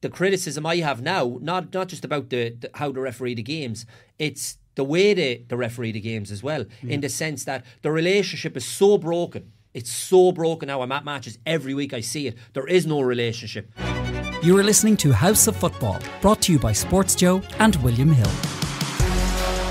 the criticism I have now, not just about the how they referee the games, it's the way they referee the games as well, in the sense that the relationship is so broken. It's so broken now. I'm at matches every week, I see it. There is no relationship. You are listening to House of Football, brought to you by Sports Joe and William Hill.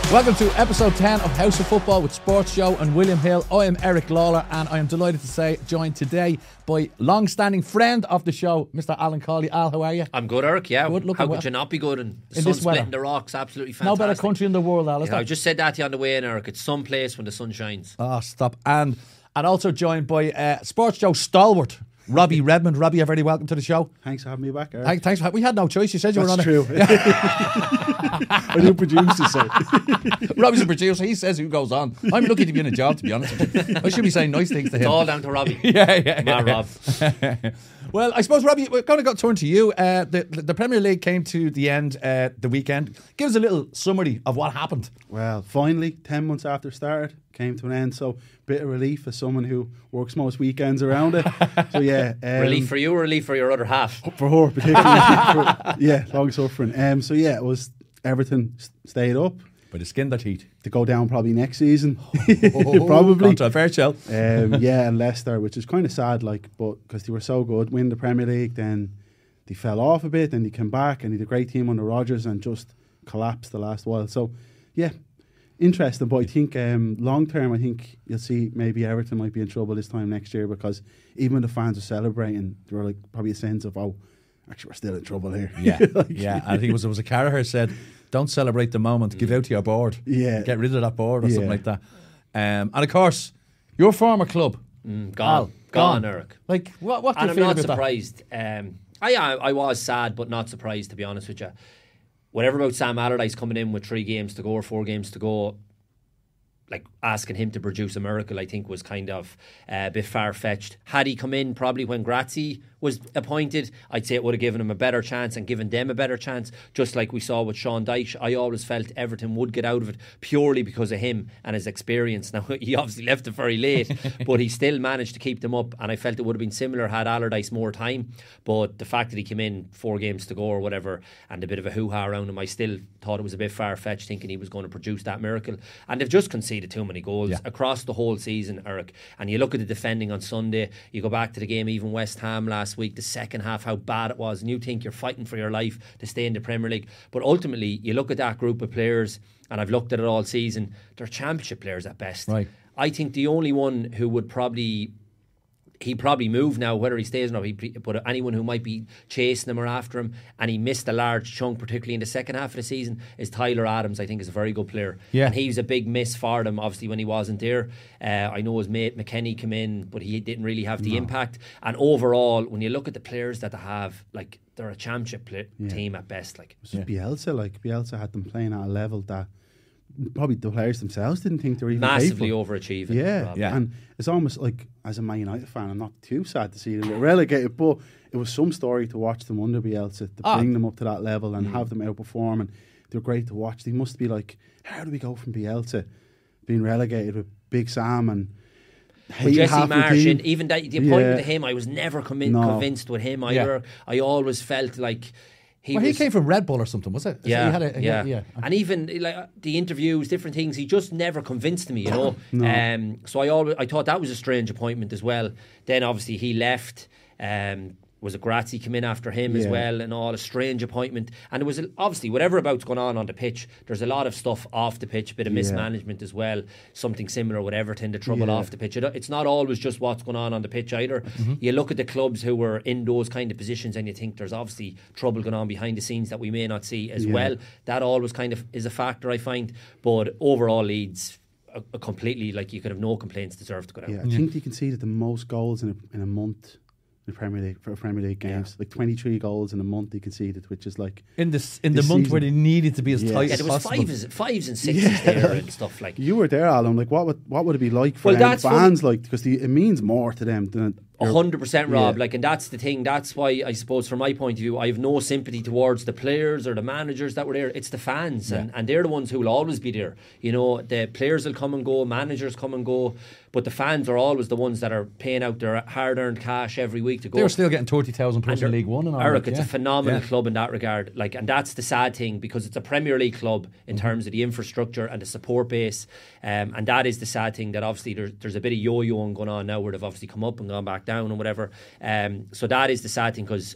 Welcome to episode 10 of House of Football with Sports Joe and William Hill. I am Eric Lawler, and I am delighted to say joined today by long-standing friend of the show, Mr. Alan Colley. Al, how are you? I'm good, Eric, yeah. Good, looking how well. Could you not be good? And the sun splitting the rocks, absolutely fantastic. No better country in the world, Al, is that? I just said that to you on the way in, Eric. It's some place when the sun shines. Oh, stop. And also joined by Sports Joe stalwart, Robbie Redmond. Robbie, you're very welcome to the show. Thanks for having me back, Eric. Thanks. We had no choice. You said you were on it. That's true. I didn't produce this. Robbie's a producer. He says who goes on. I'm lucky to be in a job, to be honest with you. I should be saying nice things to him. It's all down to Robbie. Rob. Well, I suppose, Robbie, we're going to turn to you. The Premier League came to the end the weekend. Give us a little summary of what happened. Well, finally, 10 months after it started, came to an end, so bit of relief as someone who works most weekends around it. So yeah, relief for you, relief for your other half, for her particularly. Long suffering. So yeah, it was Everton stayed up by the skin that heat to go down probably next season. Probably controversial. And Leicester, which is kind of sad, but because they were so good, win the Premier League, then they fell off a bit, then they came back and they had a great team under Rodgers and just collapsed the last while. So yeah. Interesting, but I think long term, I think you'll see maybe Everton might be in trouble this time next year, because even the fans are celebrating, there were probably a sense of, oh, actually we're still in trouble here. Yeah, I think it was a Carragher said, don't celebrate the moment, give out to your board. Yeah, get rid of that board or something like that. And of course, your former club, gone, Eric. What? Do you feel about surprised. That? I was sad, but not surprised, to be honest with you. Whatever about Sam Allardyce coming in with 3 games to go or 4 games to go, asking him to produce a miracle, I think was kind of a bit far-fetched. Had he come in probably when Grazie was appointed, I'd say it would have given him a better chance and given them a better chance, just like we saw with Sean Dyche. I always felt Everton would get out of it purely because of him and his experience. Now, he obviously left it very late, but he still managed to keep them up, and I felt it would have been similar had Allardyce more time. But the fact that he came in 4 games to go or whatever and a bit of a hoo-ha around him, I still thought it was a bit far-fetched thinking he was going to produce that miracle. And they've just conceded too many goals across the whole season, Eric. And you look at the defending on Sunday, you go back to the game, even West Ham last week, the second half, how bad it was, and you think you're fighting for your life to stay in the Premier League, but ultimately you look at that group of players, and I've looked at it all season, they're Championship players at best. Right. I think the only one who would probably move now, whether he stays or not, but anyone who might be chasing him or after him, and he missed a large chunk, particularly in the second half of the season, is Tyler Adams. I think is a very good player, and he was a big miss for them, obviously, when he wasn't there. I know his mate McKennie came in, but he didn't really have the impact. And overall, when you look at the players that they have, they're a Championship team at best. Bielsa had them playing at a level that probably the players themselves didn't think they were even massively overachieving. And it's almost as a Man United fan, I'm not too sad to see them get relegated, but it was some story to watch them under Bielsa, to bring them up to that level and have them outperform, and they're great to watch. They must be how do we go from Bielsa being relegated with Big Sam and Jesse Marsh, and even the appointment to him, I was never convinced with him either. I always felt he came from Red Bull or something, was it? Yeah, so he had. And even the interviews, different things, he just never convinced me, No. So I thought that was a strange appointment as well. Then obviously he left. Was it Grazie come in after him as well, and all a strange appointment. And it was obviously whatever about's going on the pitch, there's a lot of stuff off the pitch, a bit of mismanagement as well, something similar with Everton, the trouble off the pitch. It's not always just what's going on the pitch either. You look at the clubs who were in those kind of positions and you think there's obviously trouble going on behind the scenes that we may not see as well. That always kind of is a factor, I find. But overall, Leeds a completely, you could have no complaints, deserve to go down. I think you can see that the most goals in a month the Premier League, for Premier League games, 23 goals in a month they conceded, which is in the month where they needed to be as tight as possible. There was fives and sixes there and stuff you were there, Alan. What would it be like for them fans? Because it means more to them than 100%, Rob. Yeah. Like, and that's the thing. That's why, I suppose, from my point of view, I have no sympathy towards the players or the managers that were there. It's the fans, and they're the ones who will always be there. You know, the players will come and go, managers come and go, but the fans are always the ones that are paying out their hard-earned cash every week to go. They're still getting 40,000 plus in League One, and all Eric, it's a phenomenal club in that regard. Like, and that's the sad thing, because it's a Premier League club in terms of the infrastructure and the support base, and that is the sad thing, that obviously there's a bit of yo-yoing going on now, where they've obviously come up and gone back down and whatever. So that is the sad thing, because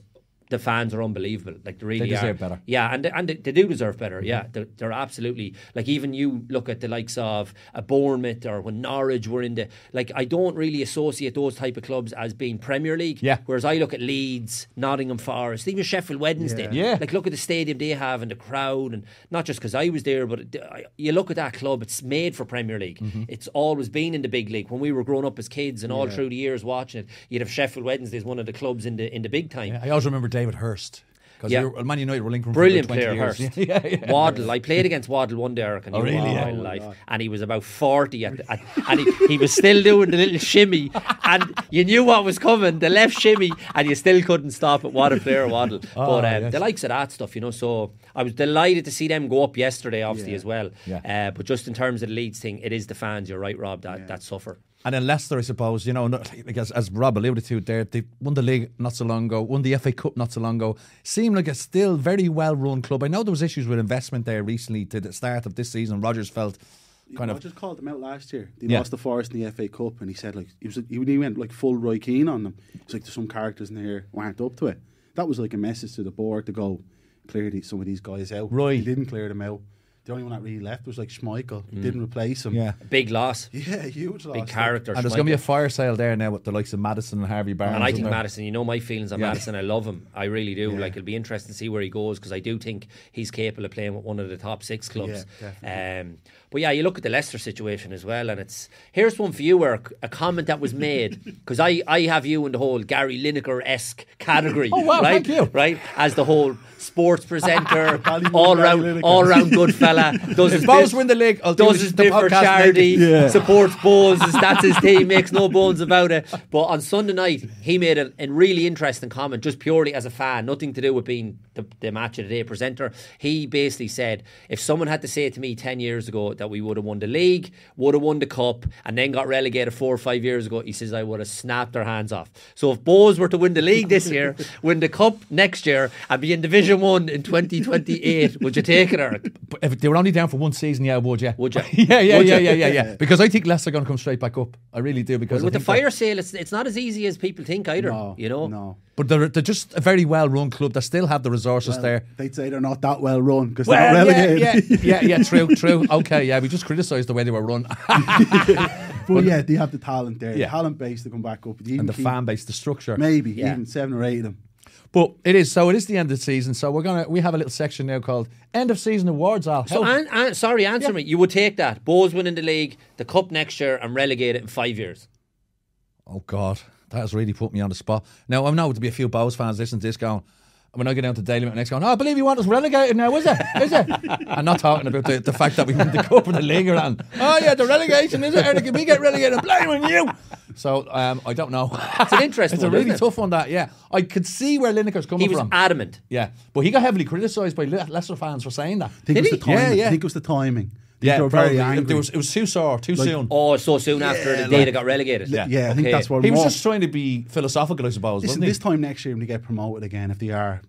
the fans are unbelievable. Like, they really deserve better. Yeah, and they do deserve better. Mm-hmm. Yeah, they're absolutely, like, even you look at the likes of a Bournemouth, or when Norwich were in the, like, I don't really associate those type of clubs as being Premier League. Yeah. Whereas I look at Leeds, Nottingham Forest, even Sheffield Wednesday. Yeah. Like, look at the stadium they have and the crowd, and not just because I was there, but you look at that club, it's made for Premier League. Mm-hmm. It's always been in the big league. When we were growing up as kids and all through the years watching it, you'd have Sheffield Wednesday as one of the clubs in the big time. Yeah, I also remember David Hurst, because Man United were linked from brilliant for 20 player years. Hurst. Waddle, I played against Waddle one day, Eric, and he my life, and he was about 40 and he was still doing the little shimmy, and you knew what was coming, the left shimmy, and you still couldn't stop it. What a player, Waddle. But the likes of that stuff, you know, so I was delighted to see them go up yesterday, obviously, as well. Yeah. But just in terms of the Leeds thing, it is the fans, you're right, Rob, that suffer. And then Leicester, I suppose, you know, like as Rob alluded to there, they won the league not so long ago, won the FA Cup not so long ago. Seemed like a still very well-run club. I know there was issues with investment there recently to the start of this season. Rodgers felt Rodgers called them out last year. They lost the Forest in the FA Cup, and he said, like, he went like full Roy Keane on them. It's like, there's some characters in here who aren't up to it. That was like a message to the board to go, clear some of these guys out. Right. He didn't clear them out. The only one that really left was like Schmeichel. He didn't replace him. Yeah. Big loss. Yeah, huge loss. Big character. And there's going to be a fire sale there now with the likes of Maddison and Harvey Barnes. And I think Maddison, you know my feelings on Maddison. I love him. I really do. Yeah. Like, it'll be interesting to see where he goes, because I do think he's capable of playing with one of the top six clubs. Yeah, but yeah, you look at the Leicester situation as well, and it's, here's one for you, Eric, a comment that was made, because I have you in the whole Gary Lineker-esque category. Oh, wow, right? Thank you. Right? As the whole sports presenter, all round good fan. Does if Bows win the league, I'll does his bit for charity, supports Bows, that's his team, makes no bones about it. But on Sunday night, he made a really interesting comment, just purely as a fan, nothing to do with being the Match of the Day presenter. He basically said, if someone had to say to me 10 years ago that we would have won the league, would have won the cup, and then got relegated 4 or 5 years ago, he says I would have snapped their hands off. So if Bows were to win the league this year, win the cup next year, and be in Division 1 in 2028, would you take it, Eric? If they were only down for one season, would you? Yeah. Because I think Leicester are going to come straight back up. I really do. Because with the fire sale, it's not as easy as people think either. No, you know. No. But they're just a very well-run club. They still have the resources there. They'd say they're not that well-run because they're not relegated. True. Okay, we just criticised the way they were run. But yeah, they have the talent there. The talent base to come back up. And the fan base, the structure. Maybe even 7 or 8 of them. But it is the end of the season, so we have a little section now called End of Season Awards. Answer me. You would take that. Bows winning the league, the cup next year, and relegate it in 5 years. Oh God, that has really put me on the spot. Now I know there'll be a few Bows fans listening to this going, when I go down to Daily Mail next, going, I believe you want us relegated now, is it? I'm not talking about the fact that we won the cup in the league or anything. Oh yeah, the relegation, is it, Eric? If we get relegated, I'm blaming you. So I don't know. It's an interesting one. It's a really tough one, that, I could see where Lineker's coming from. He was adamant. Yeah, but he got heavily criticised by Leicester fans for saying that. I think it was the timing. They were very angry. It was too sore, too soon. Oh, so soon after the day they got relegated. I think that's where he was just trying to be philosophical, I suppose. Listen, wasn't he? This time next year, when they get promoted again, if they are,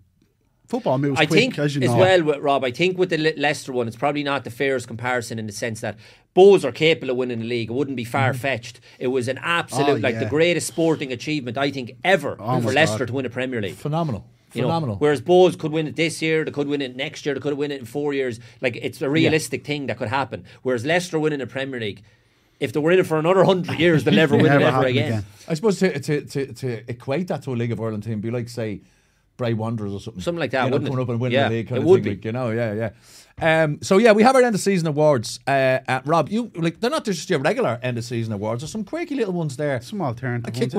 football moves I quick, think as you know. As well, with Rob, I think with the Leicester one, it's probably not the fairest comparison in the sense that Bows are capable of winning the league. It wouldn't be far-fetched. It was an absolute, the greatest sporting achievement, I think, ever for Leicester to win a Premier League. Phenomenal. Phenomenal. Whereas Bows could win it this year, they could win it next year, they could win it in 4 years. Like, it's a realistic thing that could happen. Whereas Leicester winning a Premier League, if they were in it for another 100 years, they'll never win it ever again. I suppose to equate that to a League of Ireland team, be like, say, Bray Wanderers or something like that, wouldn't it? Coming up and winning the league, kind of thing. So yeah, we have our end of season awards. Rob, you they're not just your regular end of season awards. There's some quirky little ones there. Some alternative. Kick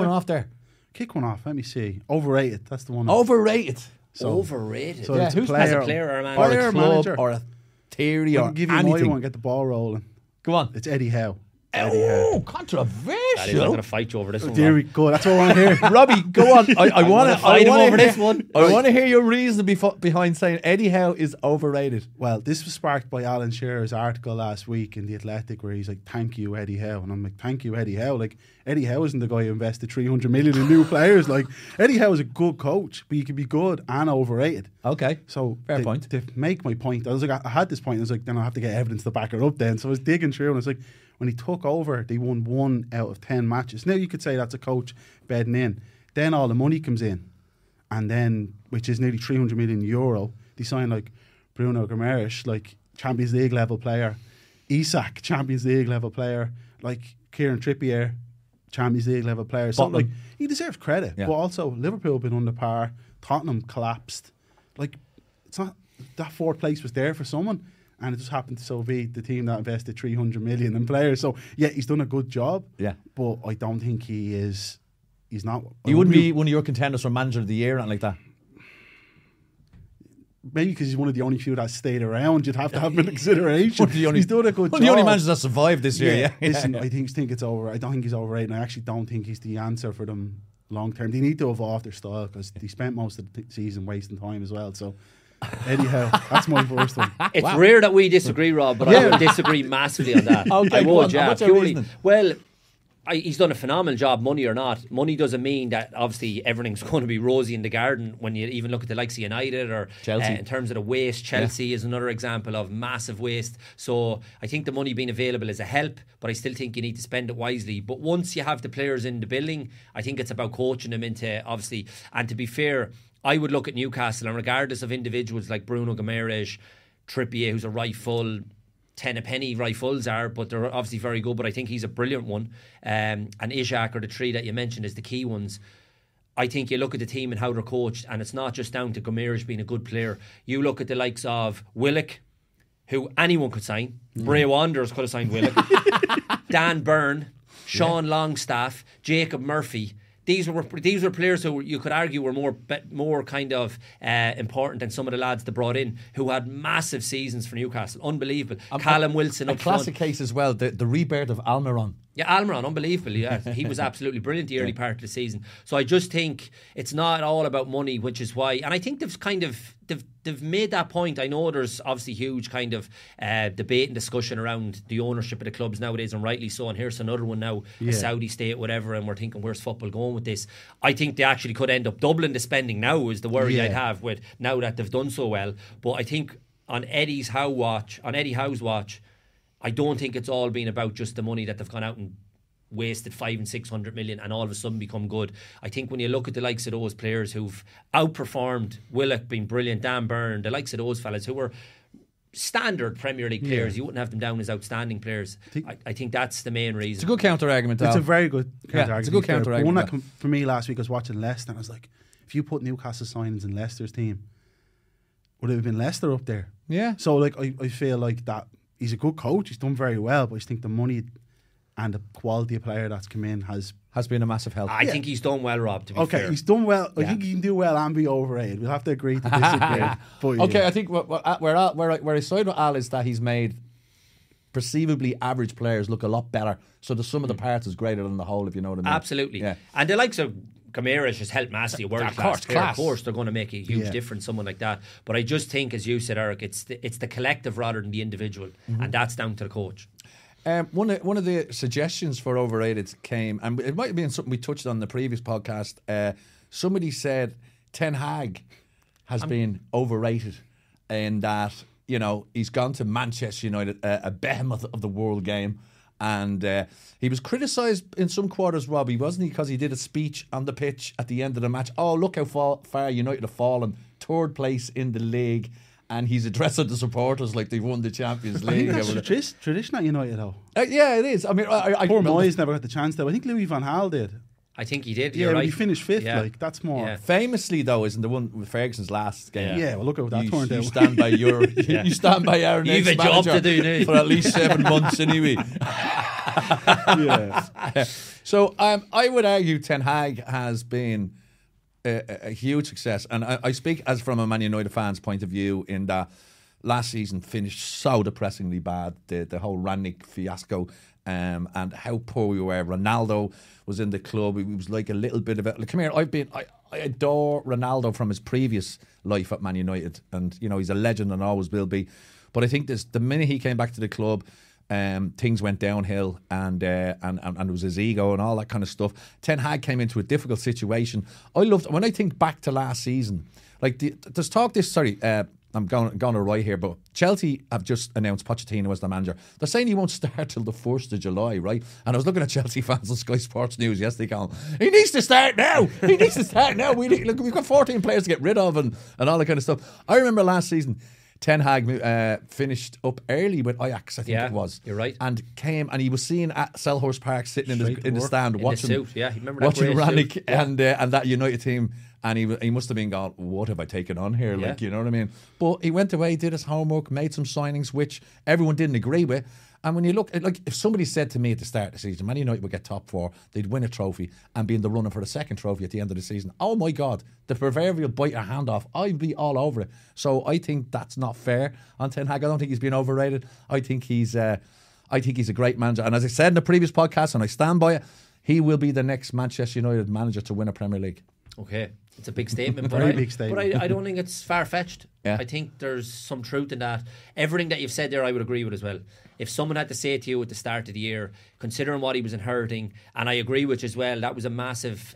one off. Let me see. Overrated. That's the one. Overrated. Overrated. So who's player, as a player or a manager, or a club, manager, or a theory, or anything. Give you my one. Get the ball rolling. Go on. It's Eddie Howe. Oh, controversial! I'm going to fight you over this one. There we go. That's what I want to hear. Robbie, go on. I want to fight him over this one. I want to hear your reason behind saying Eddie Howe is overrated. Well, this was sparked by Alan Shearer's article last week in The Athletic, where he's like, "Thank you, Eddie Howe," and I'm like, "Thank you, Eddie Howe." Like, Eddie Howe isn't the guy who invested 300 million in new players. Like, Eddie Howe is a good coach, but you can be good and overrated. Okay, so fair point. To make my point, I was like, I had this point. I was like, then I have to get evidence to back her up. Then, so I was digging through, and I was like, when he took over, they won 1 out of 10 matches. Now you could say that's a coach bedding in. Then all the money comes in, and then, which is nearly 300 million euro, they sign like Bruno Guimaraes, like Champions League level player, Isak, Champions League level player, like Kieran Trippier, Champions League level player. So like, he deserves credit, yeah. But also Liverpool have been under par, Tottenham collapsed. Like, it's not that fourth place was there for someone. And it just happened to be the team that invested 300 million in players. So, yeah, he's done a good job. Yeah. But I don't think he is... He's not... He wouldn't be one of your contenders for Manager of the Year or anything like that? Maybe because he's one of the only few that stayed around. You'd have to have him in consideration. He's doing a good job. The only managers that survived this year, yeah. Listen, I think it's over. I don't think he's overrated. And I actually don't think he's the answer for them long term. They need to evolve their style because they spent most of the season wasting time as well. So... Anyhow, that's my first one. It's rare that we disagree, Rob, but yeah. I would disagree massively on that. Okay, I would, yeah. Purely, well, he's done a phenomenal job, money or not. Money doesn't mean that obviously everything's going to be rosy in the garden when you even look at the likes of United or Chelsea. In terms of the waste, Chelsea is another example of massive waste. So I think the money being available is a help, but I still think you need to spend it wisely. But once you have the players in the building, I think it's about coaching them into, obviously, and to be fair, I would look at Newcastle, and regardless of individuals like Bruno Guimaraes, Trippier, who's a right full, 10 a penny right fulls are, but they're obviously very good, but I think he's a brilliant one. And Isak, or the three that you mentioned as the key ones. I think you look at the team and how they're coached, and it's not just down to Guimaraes being a good player. You look at the likes of Willock, who anyone could sign. Bray Wanderers could have signed Willock. Dan Byrne, Sean Longstaff, Jacob Murphy. These were players who you could argue were more kind of important than some of the lads they brought in, who had massive seasons for Newcastle. Unbelievable. Callum Wilson. A classic case as well, the rebirth of Almiron. Yeah, Almiron, unbelievable. Yeah. He was absolutely brilliant the early part of the season. So I just think it's not all about money, which is why, and I think they've kind of they've made that point. I know there's obviously huge kind of debate and discussion around the ownership of the clubs nowadays, and rightly so. And here's another one now, a Saudi state, whatever, and we're thinking, where's football going with this? I think they actually could end up doubling the spending now, is the worry I'd have with now that they've done so well. But I think on Eddie Howe's watch, I don't think it's all been about just the money that they've gone out and wasted 500 and 600 million and all of a sudden become good. I think when you look at the likes of those players who've outperformed, Willock being brilliant, Dan Byrne, the likes of those fellas who were standard Premier League players, you wouldn't have them down as outstanding players. I think that's the main reason. It's a good counter-argument. It's a very good counter-argument. Yeah, it's a good counter-argument. One that for me last week, I was watching Leicester and I was like, if you put Newcastle signings in Leicester's team, would it have been Leicester up there? Yeah. So like, I feel like that he's a good coach, he's done very well, but I just think the money and the quality of player that's come in has been a massive help. I think he's done well, Rob, to be fair. Okay, he's done well. I think he can do well and be overrated. We'll have to agree to disagree. But okay, I think where I side with Al is that he's made perceivably average players look a lot better. So the sum of the parts is greater than the whole, if you know what I mean. Absolutely. Yeah. And the likes of Guimaraes has helped massively. Of course, they're going to make a huge difference, someone like that. But I just think, as you said, Eric, it's the collective rather than the individual, and that's down to the coach. One of the suggestions for overrated came, and it might have been something we touched on in the previous podcast. Somebody said Ten Hag has been overrated in that, you know, he's gone to Manchester United, a behemoth of the world game. And he was criticised in some quarters, Robbie, wasn't he? Because he did a speech on the pitch at the end of the match. Oh, look how far United have fallen. 3rd place in the league. And he's addressing the supporters like they've won the Champions League. I think that's tradition at United, though. Yeah, it is. I mean, poor Moyes never got the chance, though. I think Louis van Gaal did. I think he did. Yeah, when he finished 5th, like, that's more. Yeah. Famously, though, isn't the one with Ferguson's last game? Yeah, well, look how that turned out. You stand by our next manager. You've a job to do now. For at least 7 months, anyway. So I would argue Ten Hag has been a huge success. And I speak as from a Man United fan's point of view, in that last season finished so depressingly bad. The whole Rangnick fiasco. and how poor you were. Ronaldo was in the club. It was like a little bit of a... Like, come here, I adore Ronaldo from his previous life at Man United. And, you know, he's a legend and always will be. But I think this, the minute he came back to the club... things went downhill, and it was his ego and all that kind of stuff. Ten Hag came into a difficult situation. I loved when I think back to last season. Like, there's talk this. Sorry, I'm going to right here, but Chelsea have just announced Pochettino as the manager. They're saying he won't start till the 1st of July, right? And I was looking at Chelsea fans on Sky Sports News yesterday, going, "He needs to start now. He needs to start now. We've got 14 players to get rid of and all that kind of stuff." I remember last season. Ten Hag finished up early with Ajax, I think it was. You're right. And came, and he was seen at Selhurst Park, sitting in the stand, watching Rannick and that United team. And he must have been going, what have I taken on here? Yeah. Like, you know what I mean? But he went away, did his homework, made some signings, which everyone didn't agree with. And when you look, like, if somebody said to me at the start of the season, Man United would get top four, they'd win a trophy and be in the running for the second trophy at the end of the season. Oh my God, the proverbial bite your hand off, I'd be all over it. So I think that's not fair on Ten Hag. I don't think he's been overrated. I think he's a great manager. And as I said in the previous podcast, and I stand by it, he will be the next Manchester United manager to win a Premier League. Okay, it's a big statement, but I don't think it's far-fetched. Yeah. I think there's some truth in that. Everything that you've said there I would agree with as well. If someone had to say to you at the start of the year, considering what he was inheriting, and I agree with you as well, that was a massive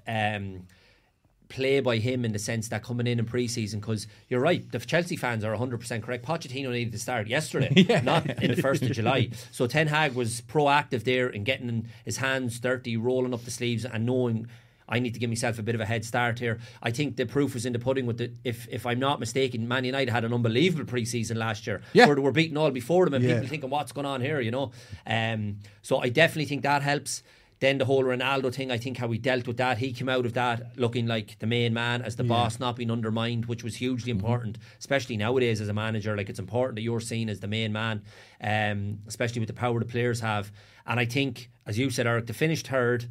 play by him, in the sense that coming in pre-season, because you're right, the Chelsea fans are 100% correct. Pochettino needed to start yesterday, not in the 1st of July. So Ten Hag was proactive there in getting his hands dirty, rolling up the sleeves and knowing... I need to give myself a bit of a head start here. I think the proof was in the pudding with the, if I'm not mistaken, Man United had an unbelievable pre-season last year, where they were beaten all before them, and people thinking, what's going on here, you know? So I definitely think that helps. Then the whole Ronaldo thing, I think how he dealt with that. He came out of that looking like the main man, as the boss, not being undermined, which was hugely important, especially nowadays as a manager. Like, it's important that you're seen as the main man, especially with the power the players have. And I think, as you said, Eric, the finished third,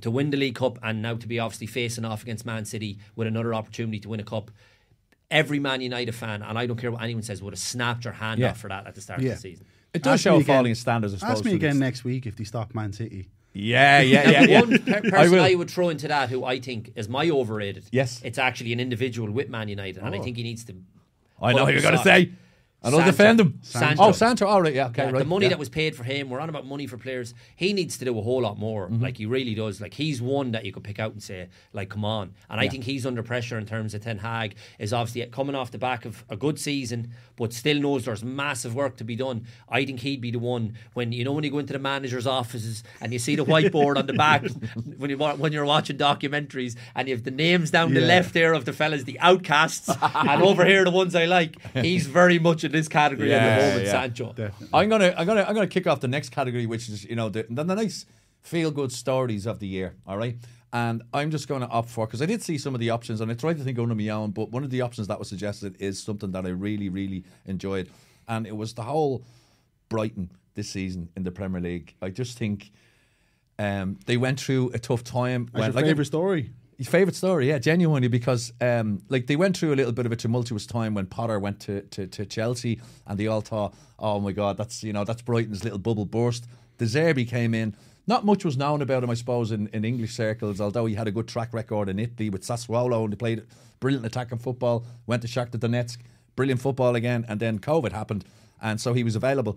to win the League Cup, and now to be obviously facing off against Man City with another opportunity to win a cup. Every Man United fan, and I don't care what anyone says, would have snapped your hand off for that at the start of the season. It does show a falling standards, I suppose. Ask me again next week if they stop Man City. Yeah. One person I would throw into that, who I think is my overrated, it's actually an individual with Man United, and I think he needs to... I know who you're going to say. And I'll defend him. Sancho. All right, right. The money that was paid for him, we're on about money for players. He needs to do a whole lot more. Like, he really does. Like, he's one that you could pick out and say, like, come on. And I think he's under pressure in terms of Ten Hag, is obviously coming off the back of a good season, but still knows there's massive work to be done. I think he'd be the one, when, you know, when you go into the manager's offices and you see the whiteboard on the back when you're watching documentaries, and you have the names down the left there of the fellas, the outcasts, and over here the ones I like. He's very much in this category at the moment, Sancho. Definitely. I'm gonna kick off the next category, which is, you know, the nice feel-good stories of the year. All right, and I'm just going to opt for, because I did see some of the options, and I tried to think on my own, but one of the options that was suggested is something that I really, really enjoyed, and it was the whole Brighton this season in the Premier League. I just think they went through a tough time. Your favourite story, genuinely, because like, they went through a little bit of a tumultuous time when Potter went to Chelsea, and they all thought, oh my God, that's Brighton's little bubble burst. De Zerbi came in. Not much was known about him, I suppose, in English circles, although he had a good track record in Italy with Sassuolo, and they played brilliant attacking football, went to Shakhtar Donetsk, brilliant football again, and then COVID happened, and so he was available.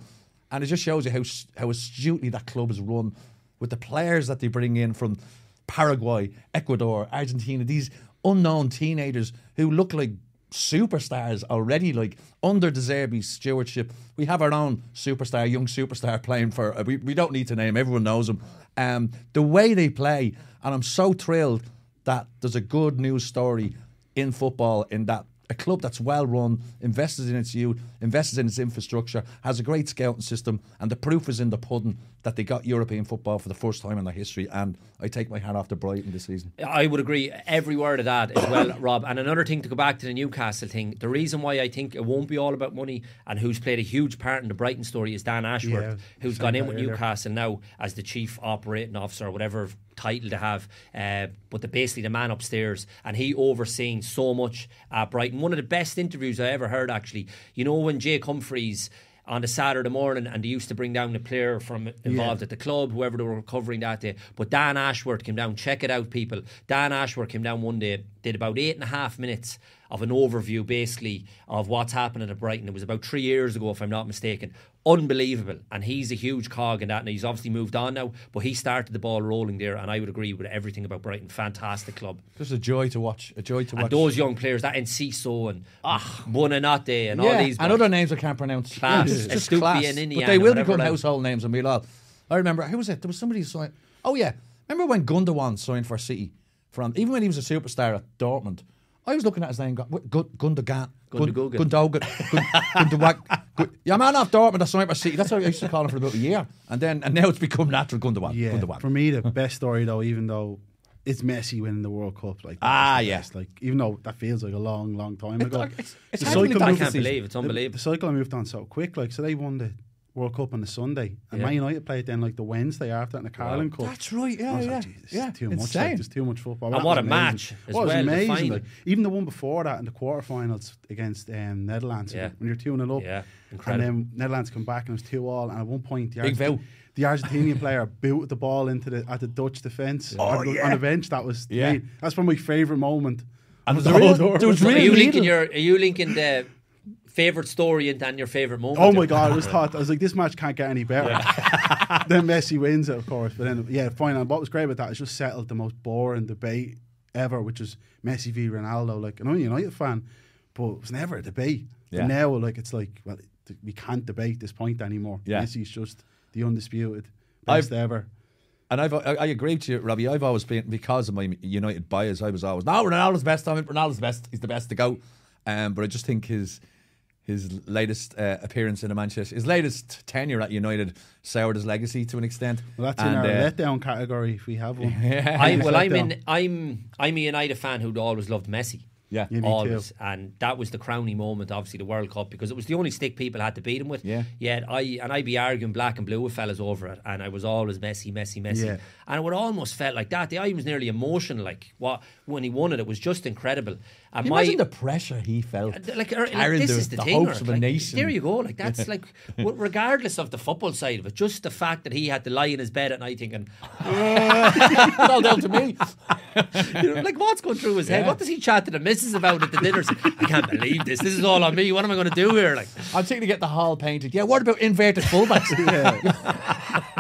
And it just shows you how astutely that club is run, with the players that they bring in from Paraguay, Ecuador, Argentina, these unknown teenagers who look like superstars already. Like, under De Zerbi's stewardship, we have our own superstar, young superstar playing for, we don't need to name, everyone knows him. The way they play, and I'm so thrilled that there's a good news story in football, in that a club that's well run, invested in its youth, invested in its infrastructure, has a great scouting system, and the proof is in the pudding that they got European football for the first time in their history. And I take my hat off to Brighton this season. I would agree every word of that as well, Rob. And another thing, to go back to the Newcastle thing, the reason why I think it won't be all about money, and who's played a huge part in the Brighton story, is Dan Ashworth, who's gone in with Newcastle now as the chief operating officer or whatever title to have, but basically the man upstairs, and he overseeing so much at Brighton. One of the best interviews I ever heard, actually. You know, when Jay Humphries, on a Saturday morning, and they used to bring down the player from involved at the club, whoever they were covering that day. But Dan Ashworth came down. Check it out, people. Dan Ashworth came down one day, did about 8.5 minutes of an overview, basically, of what's happening at Brighton. It was about 3 years ago, if I'm not mistaken. Unbelievable. And he's a huge cog in that. And he's obviously moved on now, but he started the ball rolling there. And I would agree with everything about Brighton. Fantastic club. Just a joy to watch. A joy to watch. And those young players, that Enciso and Buonanotte and all these. And other names I can't pronounce. Class. It's just class. And Indiana, but they will become household names. And we'll all. I remember, who was it? There was somebody who signed. Oh, yeah. Remember when Gundogan signed for City? Even when he was a superstar at Dortmund. I was looking at his name, Gundogan. Gundogan. Yeah, man off Dortmund, that's right for City. That's what I used to call him for about a year. And now it's become natural, Gundogan. Yeah. Gundogan. For me, the best story, though, even though it's Messi winning the World Cup. Like, yes. Yeah. Like, even though that feels like a long, long time ago. It's the cycle I can't believe. It's unbelievable. The cycle moved on so quick. Like, so they won the World Cup on the Sunday, and Man United played then like the Wednesday after that in the Carling Cup. That's right, yeah, yeah. Too much. There's too much football. And what a match! It was amazing. Like, even the one before that in the quarterfinals against Netherlands, when you're 2-0 up, incredible. And then Netherlands come back and it was 2-2. And at one point, the Argentinian player booted the ball into the Dutch defence on the bench. That was that's probably my favourite moment. And are you linking the favourite story and your favourite moment? Oh my God, I was like, this match can't get any better. Then Messi wins it, of course. But then, finally, what was great about that is just settled the most boring debate ever, which was Messi v Ronaldo. Like, I'm a United fan, but it was never a debate. Yeah. And now, like, it's like, well, we can't debate this point anymore. Yeah. Messi's just the undisputed best ever. And I agree with you, Robbie. I've always been, because of my United bias, I was always, no, Ronaldo's best. Ronaldo's the best. He's the best to go. But I just think his latest appearance in his latest tenure at United soured his legacy to an extent. Well, that's in our letdown category if we have one. I'm a United fan who'd always loved Messi. Yeah, always. And that was the crowning moment, obviously, the World Cup, because it was the only stick people had to beat him with. Yeah. Yet I'd be arguing black and blue with fellas over it, and I was always Messi. Yeah. And it almost felt like that. I was nearly emotional, like when he won it. It was just incredible. And you imagine the pressure he felt. Like this is the thing, hopes of a nation. There you go. Like that's like, regardless of the football side of it, just the fact that he had to lie in his bed at night thinking, it's all down to me. Like what's going through his head? What does he chat to the missus about at the dinners? I can't believe this. This is all on me. What am I going to do here? Like, I'm thinking to get the hall painted. Yeah. What about inverted fullbacks?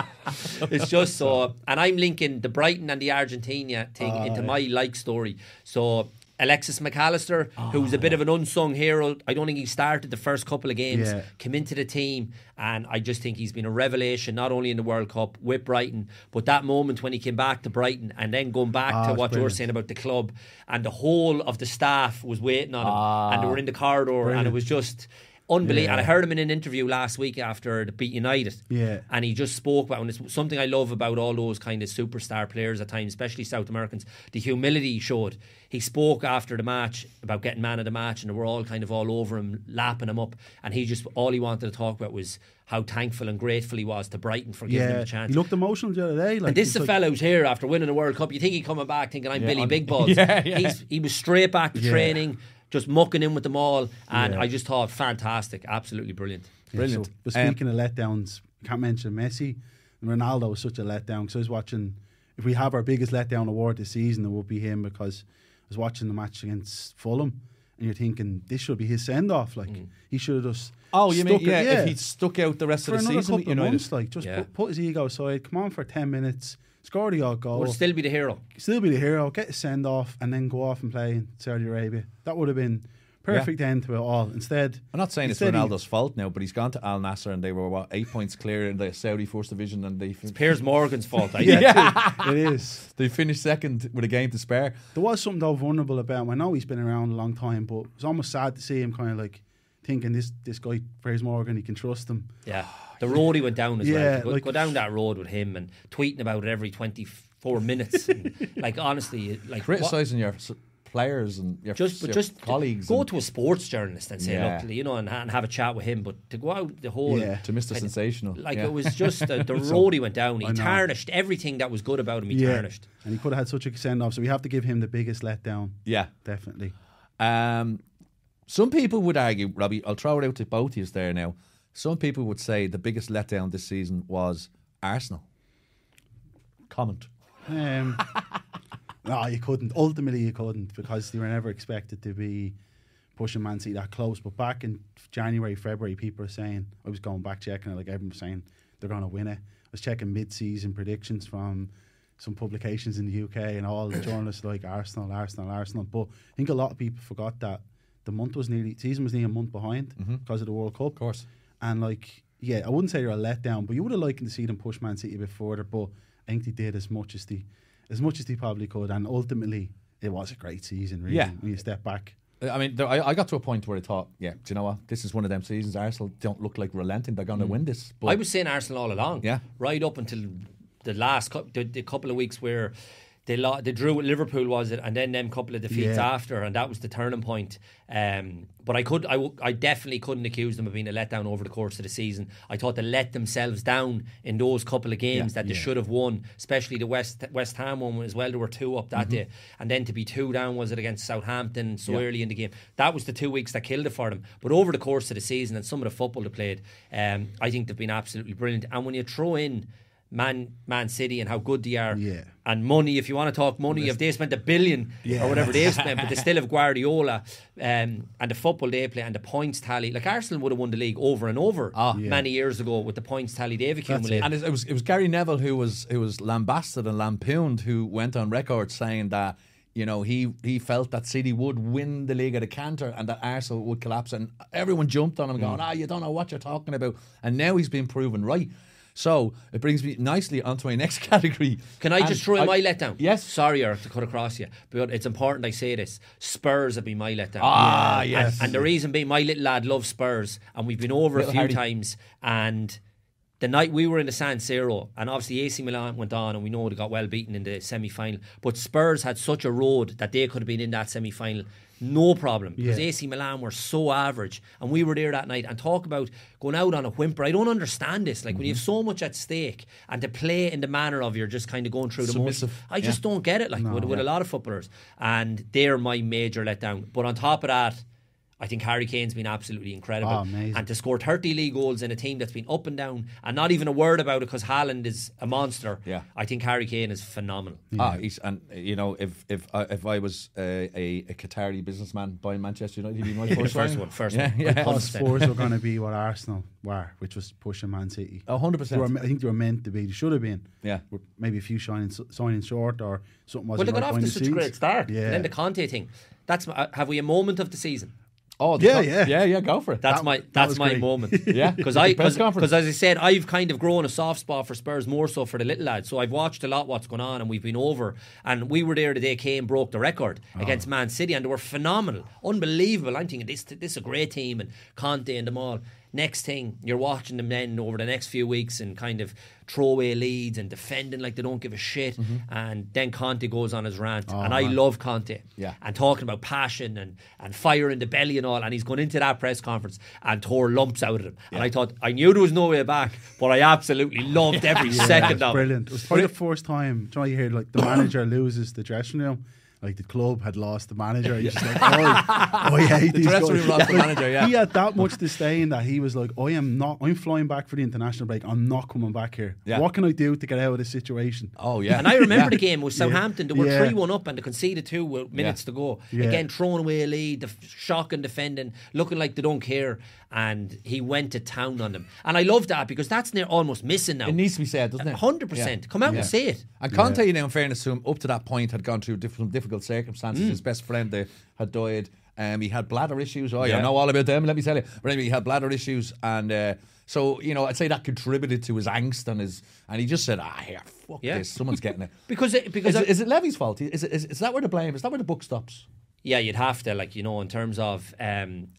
It's just so. And I'm linking the Brighton and the Argentina thing into my story. So. Alexis McAllister, who was a bit of an unsung hero. I don't think he started the first couple of games, came into the team, and I just think he's been a revelation, not only in the World Cup with Brighton, but that moment when he came back to Brighton and then going back to what you were saying about the club, and the whole of the staff was waiting on him and they were in the corridor and it was just unbelievable. Yeah. And I heard him in an interview last week after the beat United. Yeah. And he just spoke about, and it's something I love about all those kind of superstar players at times, especially South Americans, the humility he showed. He spoke after the match about getting man of the match, and they were all kind of all over him, lapping him up. And he just, all he wanted to talk about was how thankful and grateful he was to Brighton for giving him a chance. He looked emotional the other day. Like, and this is a fella who's here after winning the World Cup. You think he's coming back thinking, I'm Billy Big Balls. He was straight back to training, just mucking in with them all, and I just thought fantastic, absolutely brilliant. So, but speaking of letdowns, can't mention Messi. Ronaldo was such a letdown, because I was watching, if we have our biggest letdown award this season, it would be him, because I was watching the match against Fulham, and you're thinking this should be his send off, like he should have just if he'd stuck out the rest of the season with United, put his ego aside, come on for 10 minutes, score the odd goal, would still be the hero. Get a send off, and then go off and play in Saudi Arabia. That would have been perfect end to it all. Instead, I'm not saying it's Ronaldo's fault now, but he's gone to Al Nassr, and they were 8 points clear in the Saudi First Division, and it's Piers Morgan's fault. It is. They finished second with a game to spare. There was something though vulnerable about him. I know he's been around a long time, but it's almost sad to see him kind of like thinking this guy Piers Morgan, he can trust him. Yeah. The road he went down as well. Go down that road with him and tweeting about it every 24 minutes. And like, honestly, like criticising your players and your colleagues. Go to a sports journalist and say, look, and have a chat with him. But to go out the whole to Mr. Sensational, it was just the road he went down. He tarnished everything that was good about him. He tarnished, and he could have had such a send off. So we have to give him the biggest letdown. Yeah, definitely. Some people would argue, Robbie. I'll throw it out to both of you there now. Some people would say the biggest letdown this season was Arsenal. Comment. No, you couldn't. Ultimately, you couldn't, because they were never expected to be pushing Man City that close. But back in January, February, people are saying, I was going back checking it, like everyone was saying, they're going to win it. I was checking mid-season predictions from some publications in the UK, and all the journalists like Arsenal. But I think a lot of people forgot that the season was nearly a month behind because of the World Cup. Of course. And like, yeah, I wouldn't say they're a letdown, but you would have liked to see them push Man City a bit further. But I think they did as much as they probably could, and ultimately it was a great season, really. Yeah. When you step back, I mean, I got to a point where I thought, yeah, do you know what, this is one of them seasons. Arsenal don't look like relenting, they're going to win this. But I was saying Arsenal all along, yeah, right up until the last the couple of weeks where they drew with Liverpool, was it, and then them couple of defeats after, and that was the turning point. But I definitely couldn't accuse them of being a letdown over the course of the season. I thought they let themselves down in those couple of games that they should have won, especially the West Ham one as well. There were two up that day, and then to be two down, was it against Southampton so early in the game? That was the 2 weeks that killed it for them. But over the course of the season and some of the football they played, I think they've been absolutely brilliant. And when you throw in Man City and how good they are, and money, if you want to talk money, if they spent $1 billion or whatever they spent, but they still have Guardiola, and the football they play and the points tally. Like, Arsenal would have won the league over and over many years ago with the points tally they've accumulated. And it was Gary Neville who was lambasted and lampooned, who went on record saying that, you know, he felt that City would win the league at a canter and that Arsenal would collapse, and everyone jumped on him going, you don't know what you're talking about. And now he's been proven right. So it brings me nicely onto my next category. Can I just throw in my letdown? Yes. Sorry, Eric, to cut across you, but it's important I say this. Spurs have been my letdown. Yes. And the reason being, my little lad loves Spurs, and we've been over a few times. And the night we were in the San Siro, and obviously AC Milan went on, and we know they got well beaten in the semi-final. But Spurs had such a road that they could have been in that semi-final, no problem, because AC Milan were so average. And we were there that night, and talk about going out on a whimper. I don't understand this, like, when you have so much at stake and to play in the manner of you're just kind of going through the motions. I just don't get it, like, with a lot of footballers. And they're my major letdown. But on top of that, I think Harry Kane's been absolutely incredible. And to score 30 league goals in a team that's been up and down, and not even a word about it because Haaland is a monster. Yeah. I think Harry Kane is phenomenal. Yeah. And you know, if I was a Qatari businessman buying Manchester United, he'd be my first one. Yeah. I thought Spurs were going to be what Arsenal were, which was pushing Man City. 100%. I think they were meant to be. They should have been. Yeah. Maybe a few signing short or something. Well, they got off to such a great start. Yeah. And then the Conte thing. Have we a moment of the season? Oh yeah, go for it. That's my moment. Yeah, because as I said, I've kind of grown a soft spot for Spurs, more so for the little lads. So I've watched a lot what's going on, and we've been over, and we were there the day Kane broke the record against Man City, and they were phenomenal, unbelievable. I'm thinking this is a great team, and Conte and them all. Next thing, you're watching them then over the next few weeks and kind of throwaway leads and defending like they don't give a shit. And then Conte goes on his rant. And I love Conte. Yeah. And talking about passion and fire in the belly and all. And he's gone into that press conference and tore lumps out of him. Yeah. And I thought, I knew there was no way back, but I absolutely loved every second of it. Brilliant. It was probably the first time, do you hear, like, the manager loses the dressing room. Like, the club had lost the manager. He's just like, I hate these guys. Lost the manager, yeah. He had that much disdain that he was like, I'm flying back for the international break. I'm not coming back here. Yeah. What can I do to get out of this situation? Oh, yeah. And I remember the game with Southampton. They were 3-1 up, and they conceded 2 with minutes to go. Yeah. Again, throwing away a lead, shocking defending, looking like they don't care. And he went to town on them. And I love that, because that's near almost missing now. It needs to be said, doesn't it? 100%. Yeah. Come out and say it. And Conte, you know, in fairness to him, up to that point had gone through difficult circumstances. His best friend had died. He had bladder issues. I know all about them, let me tell you. But anyway, he had bladder issues, and so, you know, I'd say that contributed to his angst and his. And he just said, fuck this, someone's getting it. Is it Levy's fault? Is that where the blame? Is that where the book stops? Yeah, you'd have to, like, you know, in terms of